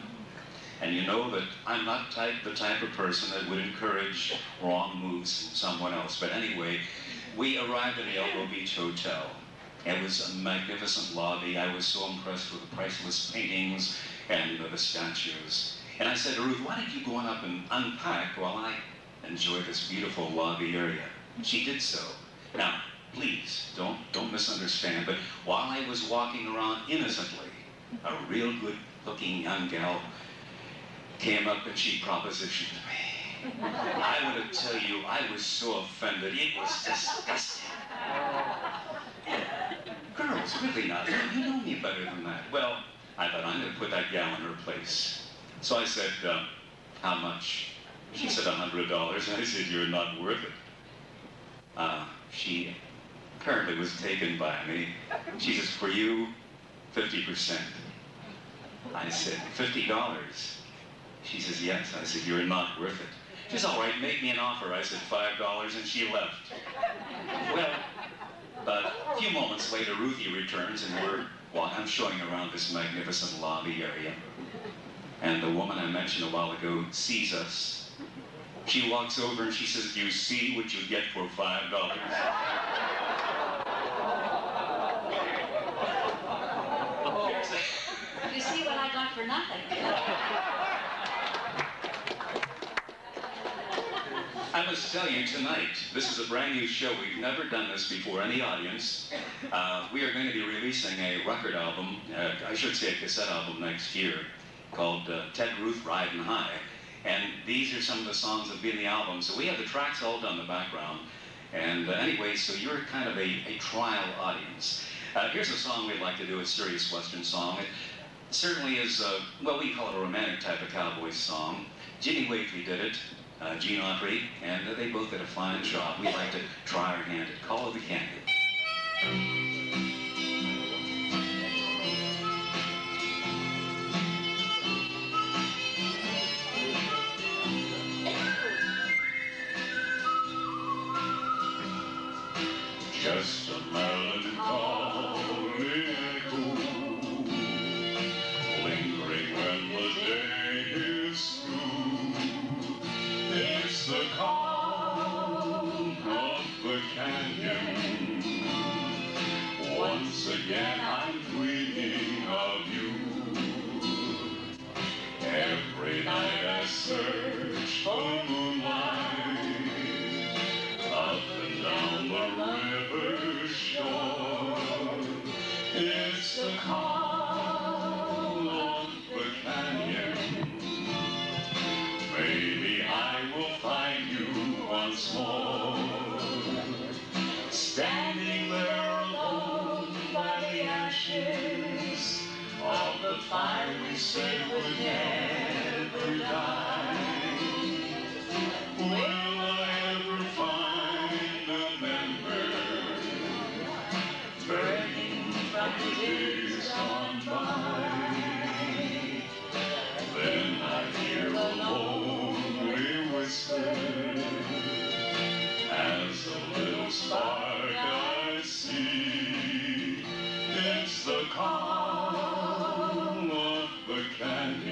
And you know that I'm not type, the type of person that would encourage wrong moves from someone else. But anyway, we arrived at the Elbow Beach Hotel. It was a magnificent lobby. I was so impressed with the priceless paintings and uh, the statues. And I said to Ruth, why don't you go on up and unpack while I enjoy this beautiful lobby area? She did so. Now, please, don't, don't misunderstand, but while I was walking around innocently, a real good-looking young gal came up and she propositioned me. I want to tell you, I was so offended, it was disgusting. Girls, really not, you know me better than that. Well, I thought, I'm going to put that gal in her place. So I said, uh, how much? She said, a hundred dollars, and I said, you're not worth it. Uh, she apparently was taken by me. She says, for you, fifty percent. I said, fifty dollars? She says, yes. I said, you're not worth it. She says, all right, make me an offer. I said, five dollars, and she left. Well, but a few moments later, Ruthie returns, and we're, well, I'm showing around this magnificent lobby area. And the woman I mentioned a while ago sees us. She walks over and she says, you see what you get for five dollars. You see what I got for nothing. I must tell you tonight, this is a brand new show. We've never done this before, any audience. Uh, we are going to be releasing a record album, uh, I should say a cassette album next year, called uh, Ted, Ruth, Riding High. And these are some of the songs that will be in the album. So we have the tracks all done in the background. And uh, anyway, so you're kind of a, a trial audience. Uh, here's a song we'd like to do, a serious Western song. It certainly is, a, well, we call it a romantic type of cowboy song. Jimmy Wakely did it, uh, Gene Autry, and uh, they both did a fine job. We'd like to try our hand at Call of the Canyon. The fire we said would never die. Will I ever find a member burning from the days gone by? Then I hear a lonely whisper as a little spark I see. It's the call. To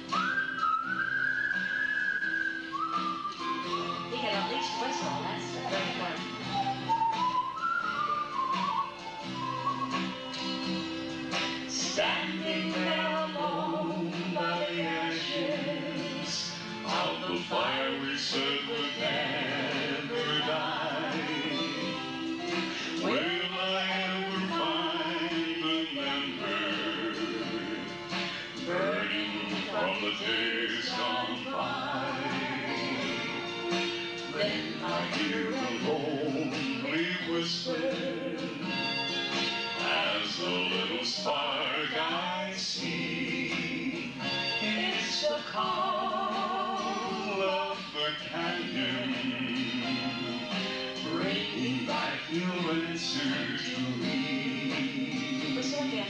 me. He can at least whistle, that's the great part. Standing there alone by the ashes of the fire we said would never die. Where the days gone by, then I hear a lonely whisper as the little spark I see. It's the call of the canyon, bringing back your answer to me. What's that again?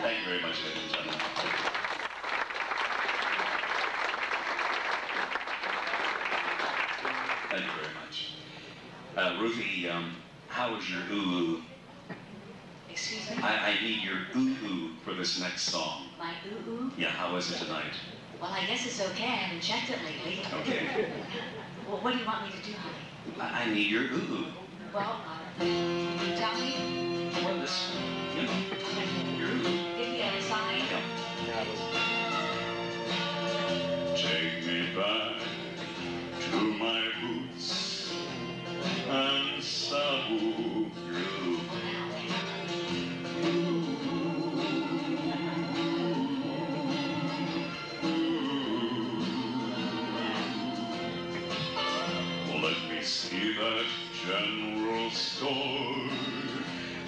Thank you very much, ladies and gentlemen. Thank you very much. Uh, Ruthie, um, how is your oo-oo? Excuse me? I, I need your oo-oo for this next song. My oo-oo? Yeah, how is it tonight? Well, I guess it's okay. I haven't checked it lately. Okay. Well, what do you want me to do, honey? I, I need your oo-oo. Well, uh, Dolly? Or this, you know. Take me back to my roots and sabu you. Let me see that general store.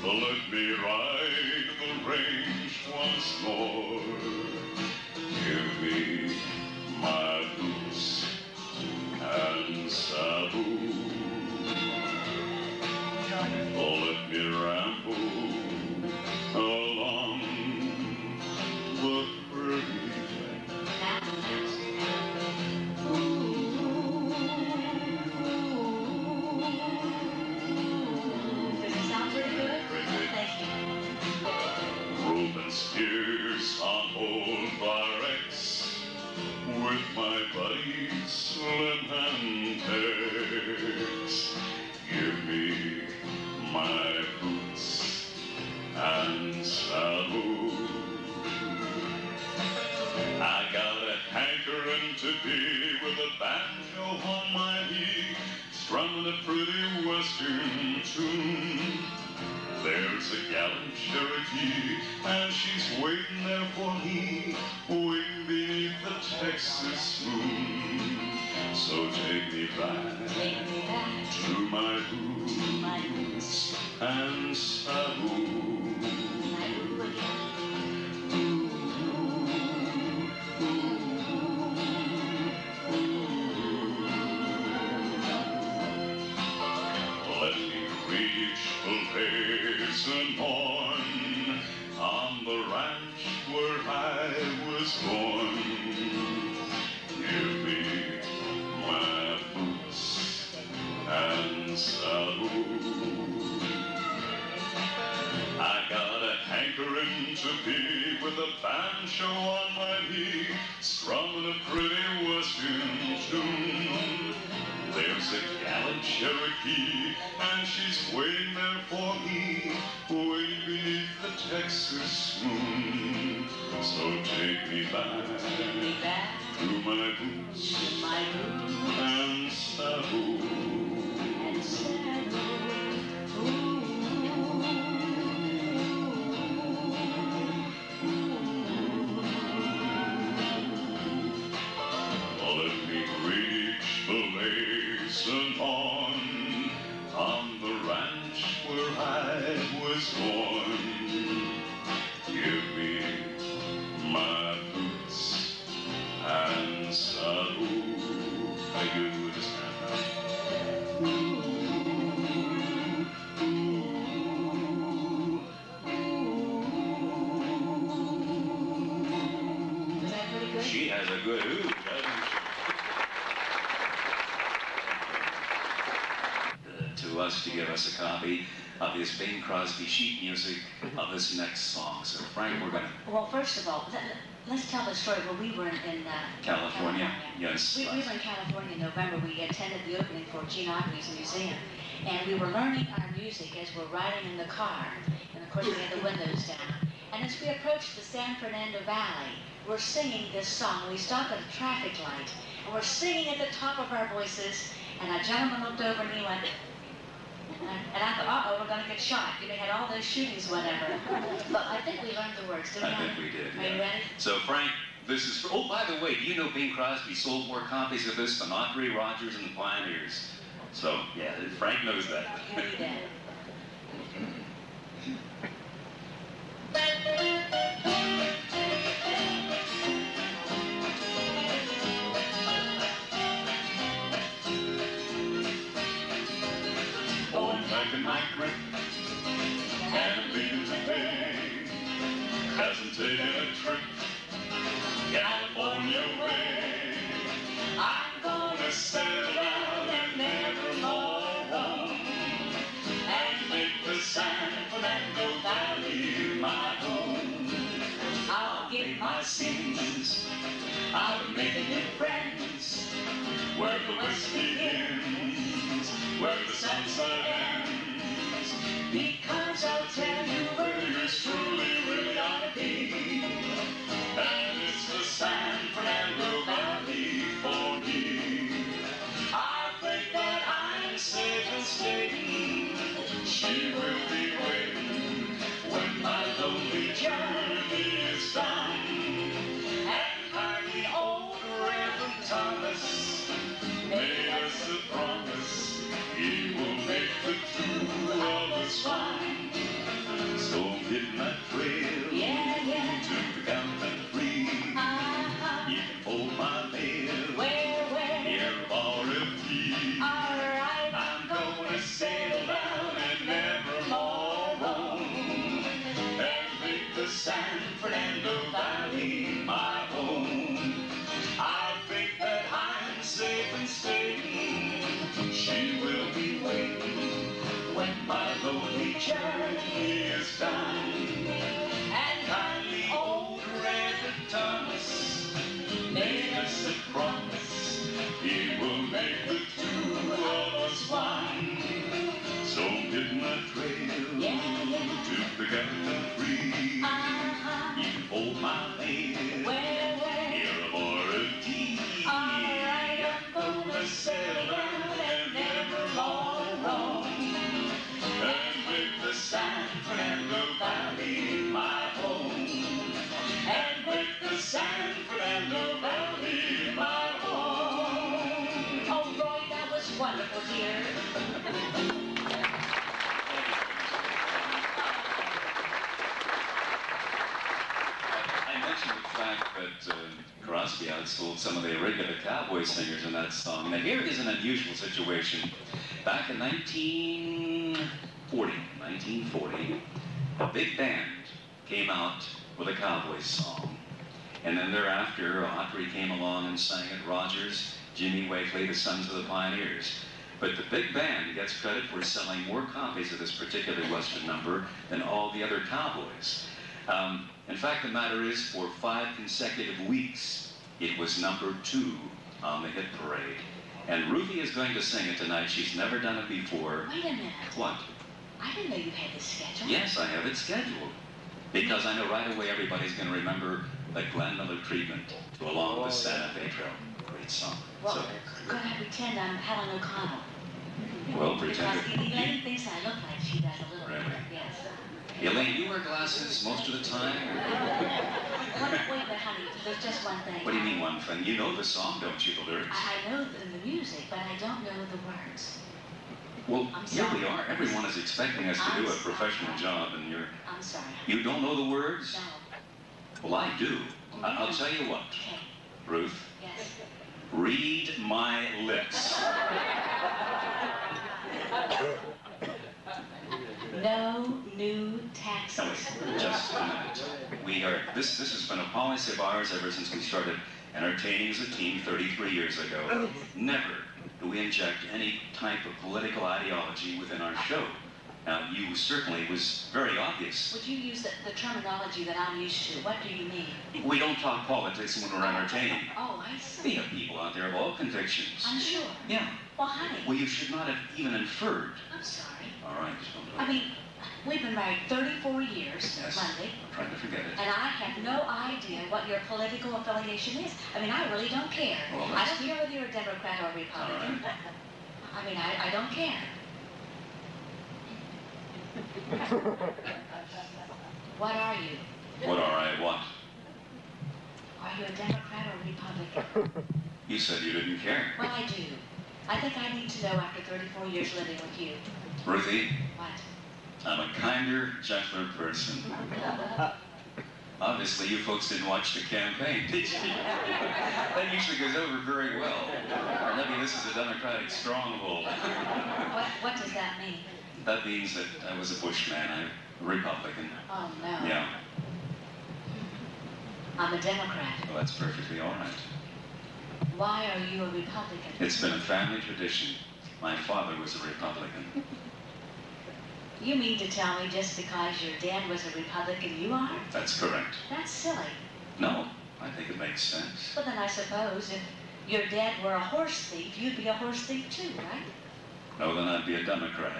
Let me ride the range once more. Give me my boots and sabu. Oh, let me ramble along the prairie. Does it sound pretty good? Spears on old barracks with my buddy Slim and Tex. Give me my boots and saddle. I got a hankering to be with a banjo on my knee, strumming a pretty western tune. There's a gallant Cherokee, and she's waiting there for me, waiting beneath the Texas moon. So take me back, take me back to my boots and saddle. And born on the ranch where I was born. Give me my boots and saddle. I got a hankering to be with a banjo on my knee, strumming a pretty western tune. There's a gallant Cherokee, and she's waiting there for me, way beneath the Texas moon. So take me back, take me back to my boots, to my boots and saddle. Us a copy of his Bing Crosby sheet music of this next song. So, Frank, we're going to... Well, first of all, let's tell the story. Well, we were in... in uh, California. California, yes. We, we were in California in November. We attended the opening for Gene Autry's museum, and we were learning our music as we're riding in the car. And, of course, we had the windows down. And as we approached the San Fernando Valley, we're singing this song. We stopped at a traffic light, and we're singing at the top of our voices, and a gentleman looked over and he went... And I thought, uh-oh, we're going to get shot. You know, had all those shootings, whatever. But I think we learned the words, didn't we? I think we did, yeah. Are you ready? So, Frank, this is... For, oh, by the way, do you know Bing Crosby sold more copies of this than Autry, Rogers, and the Pioneers? So, yeah, Frank knows that. Yeah, he did. Some of the regular cowboy singers in that song. Now here is an unusual situation. Back in nineteen forty, a big band came out with a cowboy song. And then thereafter, Autry came along and sang at Rogers, Jimmy Wakely, the Sons of the Pioneers. But the big band gets credit for selling more copies of this particular Western number than all the other cowboys. Um, in fact, the matter is, for five consecutive weeks, it was number two on the hit parade. And Ruthie is going to sing it tonight. She's never done it before. Wait a minute. What? I didn't know you had this scheduled. Yes, I have it scheduled. Because I know right away everybody's going to remember the Glenn Miller treatment to Along with the Santa Fe Trail. Great song. Well, so, go ahead and pretend I'm Helen O'Connell. Well, pretend. Because Elaine thinks I look like she does a little really? bit, yes. Elaine, you wear glasses most of the time? Wait, but honey, there's just one thing. What do you mean one thing? You know the song, don't you, the lyrics? I know the, the music, but I don't know the words. Well, here we are. Everyone is expecting us to I'm do a professional sorry. job, and you're... I'm sorry. You don't know the words? No. Well, I do. Well, I, I'll tell you what, okay. Ruth. Yes? Read my lips. No new taxes. Just a minute. We are, this, this has been a policy of ours ever since we started entertaining as a team thirty-three years ago. Never do we inject any type of political ideology within our show. Now, you certainly, it was very obvious. Would you use the, the terminology that I'm used to? What do you mean? We don't talk politics when we're entertaining. Oh, I see. We have people out there of all convictions. I'm sure. Yeah. Well, honey. Well, you should not have even inferred. I'm sorry. All right. I mean, we've been married thirty-four years, yes. Monday. I'm trying to forget it. And I have no idea what your political affiliation is. I mean, I really don't care. Well, I don't care whether you're a Democrat or a Republican. All right. I mean, I, I don't care. What are you? What are I what? Are you a Democrat or a Republican? You said you didn't care. Well, I do. I think I need to know after thirty-four years living with you. Ruthie? What? I'm a kinder, gentler person. Obviously, you folks didn't watch the campaign, did you? That usually goes over very well. I mean, this is a Democratic stronghold. What, what does that mean? That means that I was a Bushman, I'm a Republican. Oh, no. Yeah. I'm a Democrat. Well, that's perfectly all right. Why are you a Republican? It's been a family tradition. My father was a Republican. You mean to tell me just because your dad was a Republican, you are? That's correct. That's silly. No, I think it makes sense. Well, then I suppose if your dad were a horse thief, you'd be a horse thief too, right? No, then I'd be a Democrat.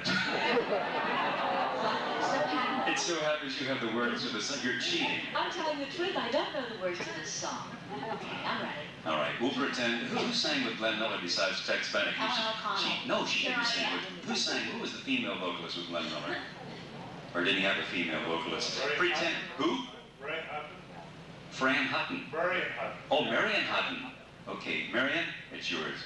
It so happens you have the words to the song. You're cheating. I'm telling the truth. I don't know the words to this song. Okay, all right. All right, we'll pretend. Who sang with Glenn Miller besides Tex Bennett? Helen O'Connell. No, she didn't sing. Who sang? Who was the female vocalist with Glenn Miller? Or did he have a female vocalist? Pretend. Who? Fran Hutton. Fran Hutton. Marian Hutton. Oh, Marian Hutton. Okay, Marian, it's yours.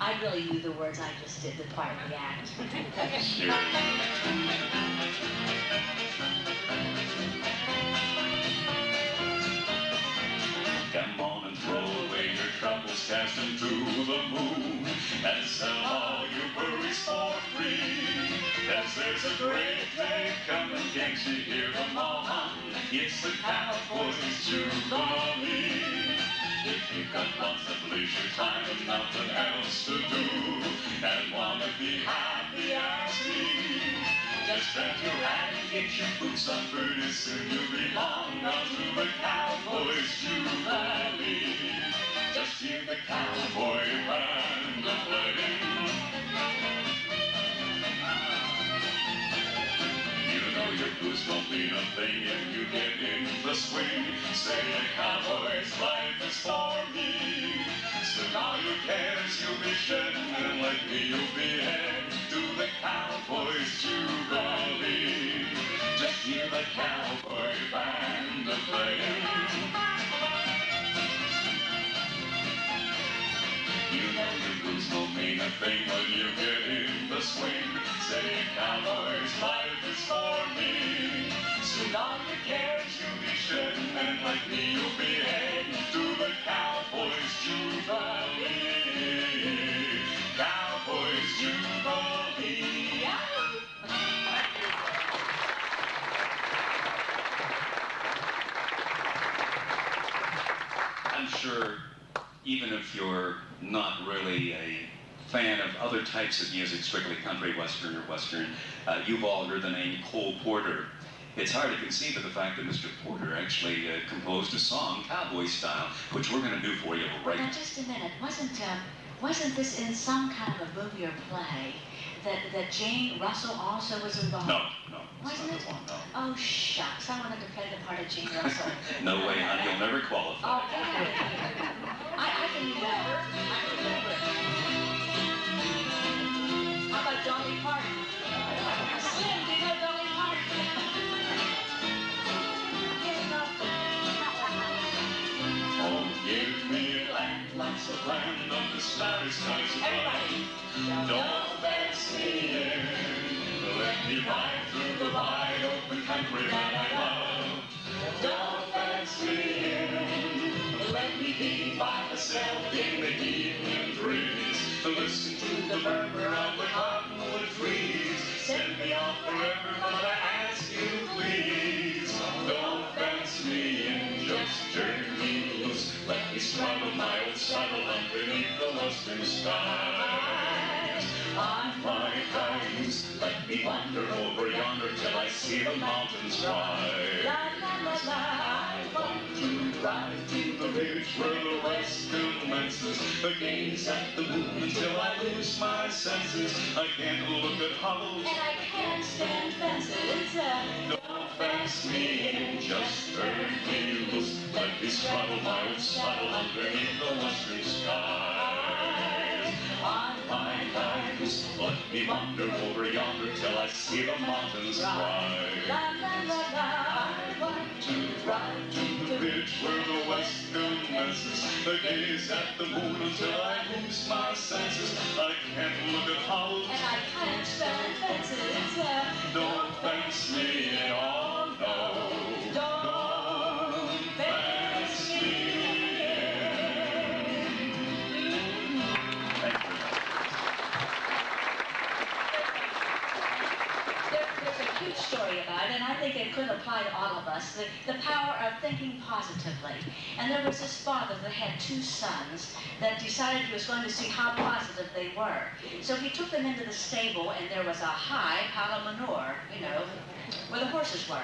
I really knew the words, I just did the part of the act. Come on and throw away your troubles, cast them to the moon, and sell all your worries for free. Yes, there's a great day coming. shakes you hear them all hum. It's the Cowboys Jubilee. If you've got lots of leisure time and nothing else to do, and want to be happy as me, just grab your hat and get your boots on, pretty soon you'll belong to the Cowboys Jubilee. Just hear the cowboy band a-playing. Your boots won't mean a thing if you get in the swing. Say a cowboy's life is for me. So now your cares you'll be shedding, and like me you'll be heading to the Cowboys Jubilee. Just hear the cowboy band a-playing. Don't mean a thing when you get in the swing. Say, cowboy's life is for me. Soon all your cares you'll be shedding, and like me you'll be heading to the Cowboys Jubilee. Cowboys Jubilee. Thank you. I'm sure even if you're not really a fan of other types of music, strictly country, western, or western, uh, you've all heard the name Cole Porter. It's hard to conceive of the fact that Mister Porter actually uh, composed a song, cowboy style, which we're going to do for you right now. Now, just a minute. Wasn't uh, wasn't this in some kind of a movie or play that that Jane Russell also was involved? No, no. Wasn't it? One, no. Oh, shucks! I wanted to play the part of Jane Russell. No way, hon. You'll never qualify. Oh, yeah. I, I can remember. I can remember. How about Dolly Parton? Slim, do you know Dolly Parton? Oh, give me land, lots of land on the starry skies above. Don't fence me in. Let me ride through the wide open country that I love. Don't fence me in. Let me be by myself in the evening breeze, to listen to the murmur of the cottonwood trees. Send me off forever, but I ask you please, don't fence me in, just turn me loose. Let me straddle my old saddle underneath the western skies. On my eyes, let me wander over yonder till I see the mountains rise. I want to ride to the ridge where the west commences. I gaze at the moon until I lose my senses. I can't look at hollows, and I can't stand fences. Don't fence me in, just turn me loose. Let me straddle my own saddle underneath the western skies. On my eyes, let me wander over yonder till I see the mountains rise. I want to ride to the ridge where the west commences. I gaze at the moon until I lose my senses. I can't look at hollows, and I can't stand fences. Don't fence me at all, no. Don't fence me in. Thank you. There, there's a huge story about it, and I think it could apply to all of us. The, the power of thinking positively. And there was this father that had two sons that decided he was going to see how positive they were. So he took them into the stable, and there was a high pile of manure, you know, where the horses were.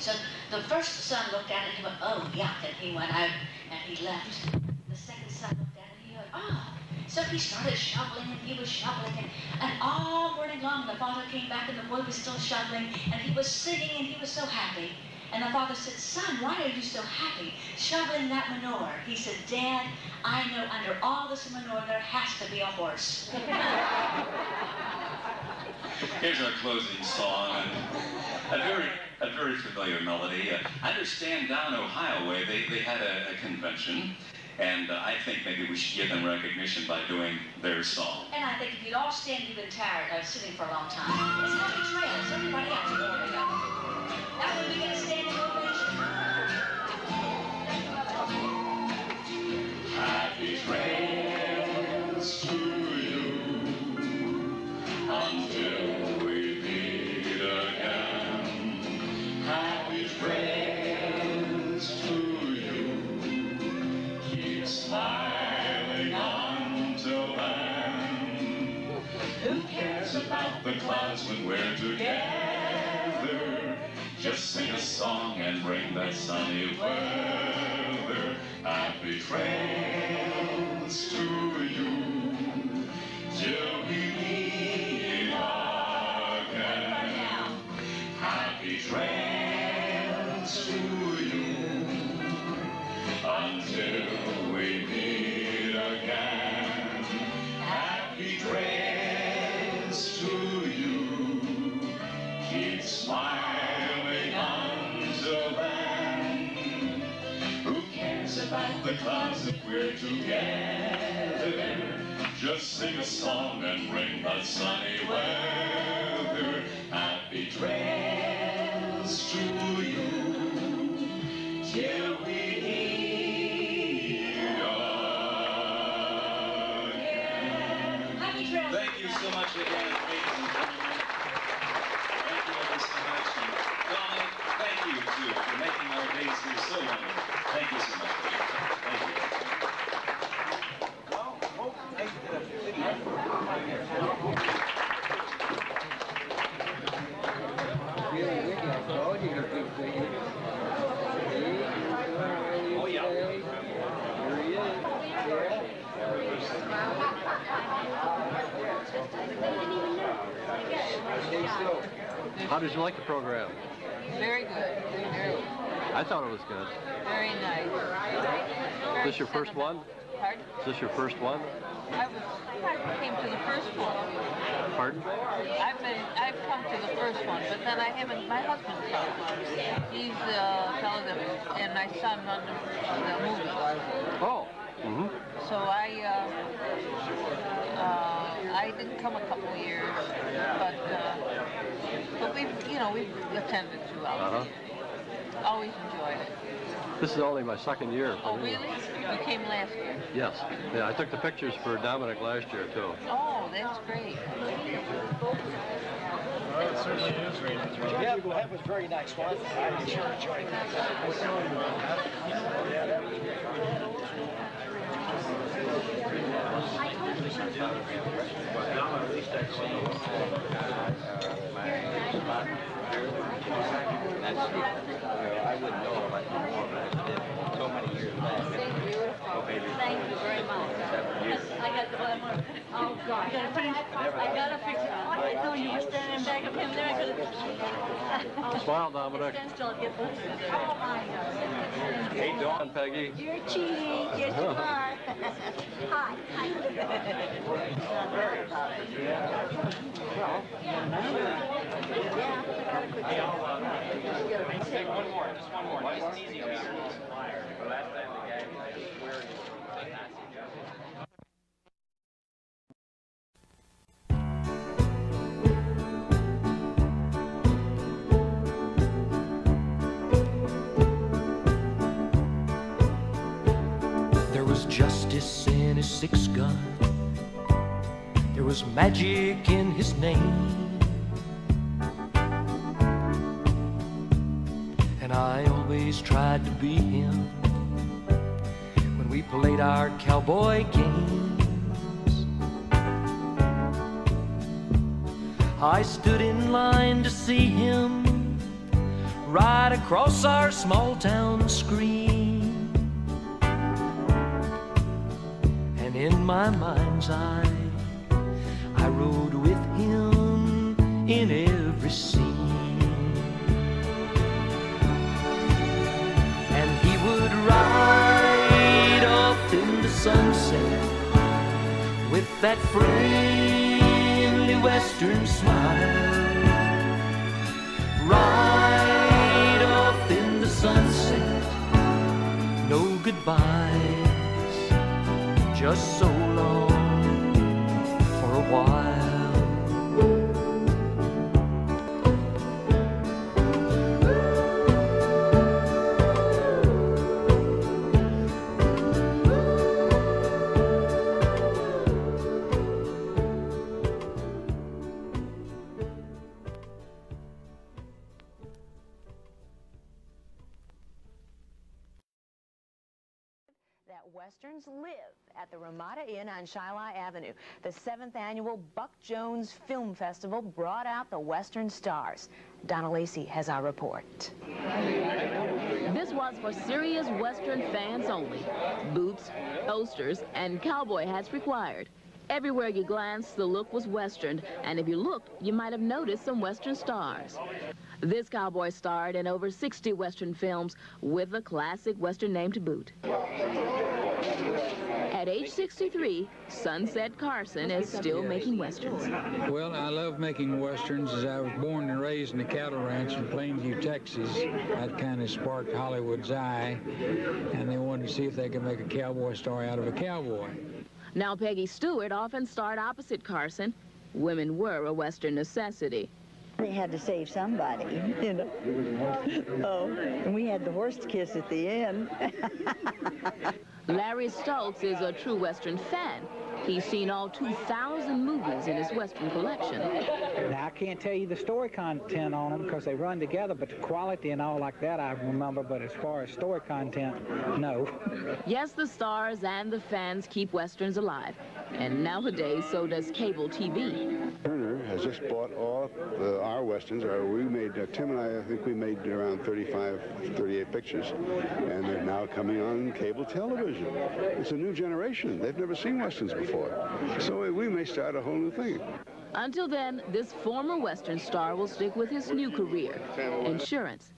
So the first son looked at it, and he went, oh, yuck, and he went out, and he left. The second son looked at it, and he went, oh. So he started shoveling, and he was shoveling, and, and all morning long the father came back, and the boy was still shoveling, and he was singing, and he was so happy. And the father said, son, why are you so happy shoveling that manure? He said, Dad, I know under all this manure there has to be a horse. Here's our closing song, and a very, a very familiar melody. Uh, I understand down Ohio way they, they had a, a convention. And uh, I think maybe we should give them recognition by doing their song. And I think if you all stand, you've been tired of sitting for a long time. It's happy trails. Everybody else is going to go. Now we're going to stand in ovation. Happy trails to you until we meet again. in a class when we're together. Just sing a song and bring that sunny weather. Happy trails to you till we meet again. Happy trails to you until we meet again. Happy trails to you. Keep smiling until then. Who cares about the clouds if we're together? Just sing a song and bring that sunny weather. Happy trails to you till we meet again. Happy trails. Thank you so much again, ladies and gentlemen. Thank you ever so much. Donna, thank you too for making our days here so wonderful. Thank you so much. Thank you. Oh, yeah. Here he is. How did you like the program? Very good. I thought it was good. Very nice. Is this your first one? Pardon? Is this your first one? I was, I came to the first one. Pardon? I've been, I've come to the first one, but then I haven't. My husband saw it. He's the uh, fellow that, and my son run the, the movie. Oh. Mm-hmm. So I, uh, uh, I didn't come a couple of years, but uh, but we've, you know, we've attended throughout. Uh-huh. Always enjoyed it. This is only my second year. Oh, me. Really? You came last year? Yes. Yeah, I took the pictures for Dominic last year, too. Oh, that's great. It certainly is very nice. Yeah, that was very nice. Well, I sure enjoyed that. Yeah, that was great. Now, at least I see. That's, you know, I wouldn't know about it more, but I did so many years back. Thank you. Oh, baby. Thank you very much. I got the one more. Oh, God. I got to finish. I got to fix it. What did I tell you? You were standing in back of him there. I could have... Smile, Dominic. Hey, Dawn, Peggy. You're cheating. Yes, you are. Hi. Hi. Take one more, just one more. Nice and easy. Last time the guy played square, he was not. There was justice in his six gun. There was magic in his name. And I always tried to be him when we played our cowboy games. I stood in line to see him right across our small town screen. And in my mind's eye, I rode with him in every scene. Ride off in the sunset with that friendly western smile. Ride off in the sunset, no goodbyes, just so long for a while. that Westerns live at the Ramada Inn on Shiley Avenue. The seventh annual Buck Jones Film Festival brought out the Western stars. Donna Lacey has our report. This was for serious Western fans only. Boots, posters, and cowboy hats required. Everywhere you glanced, the look was Western, and if you looked, you might have noticed some Western stars. This cowboy starred in over sixty Western films with a classic Western name to boot. At age sixty-three, Sunset Carson is still making Westerns. Well, I love making Westerns. As I was born and raised in a cattle ranch in Plainview, Texas, that kind of sparked Hollywood's eye, and they wanted to see if they could make a cowboy star out of a cowboy. Now, Peggy Stewart often starred opposite Carson. Women were a Western necessity. They had to save somebody, you know. Oh, and we had the horse kiss at the end. Larry Stoltz is a true Western fan. He's seen all two thousand movies in his Western collection. Now, I can't tell you the story content on them because they run together, but the quality and all like that I remember, but as far as story content, no. Yes, the stars and the fans keep Westerns alive, and nowadays so does cable T V. Turner has just bought all the, our Westerns. Or we made, uh, Tim and I, I think we made around thirty-five, thirty-eight pictures, and they're now coming on cable television. It's a new generation. They've never seen Westerns before. So we may start a whole new thing. Until then, this former Western star will stick with his new career, insurance.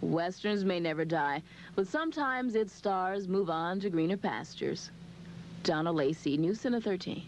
Westerns may never die, but sometimes its stars move on to greener pastures. Donna Lacey, News Center thirteen.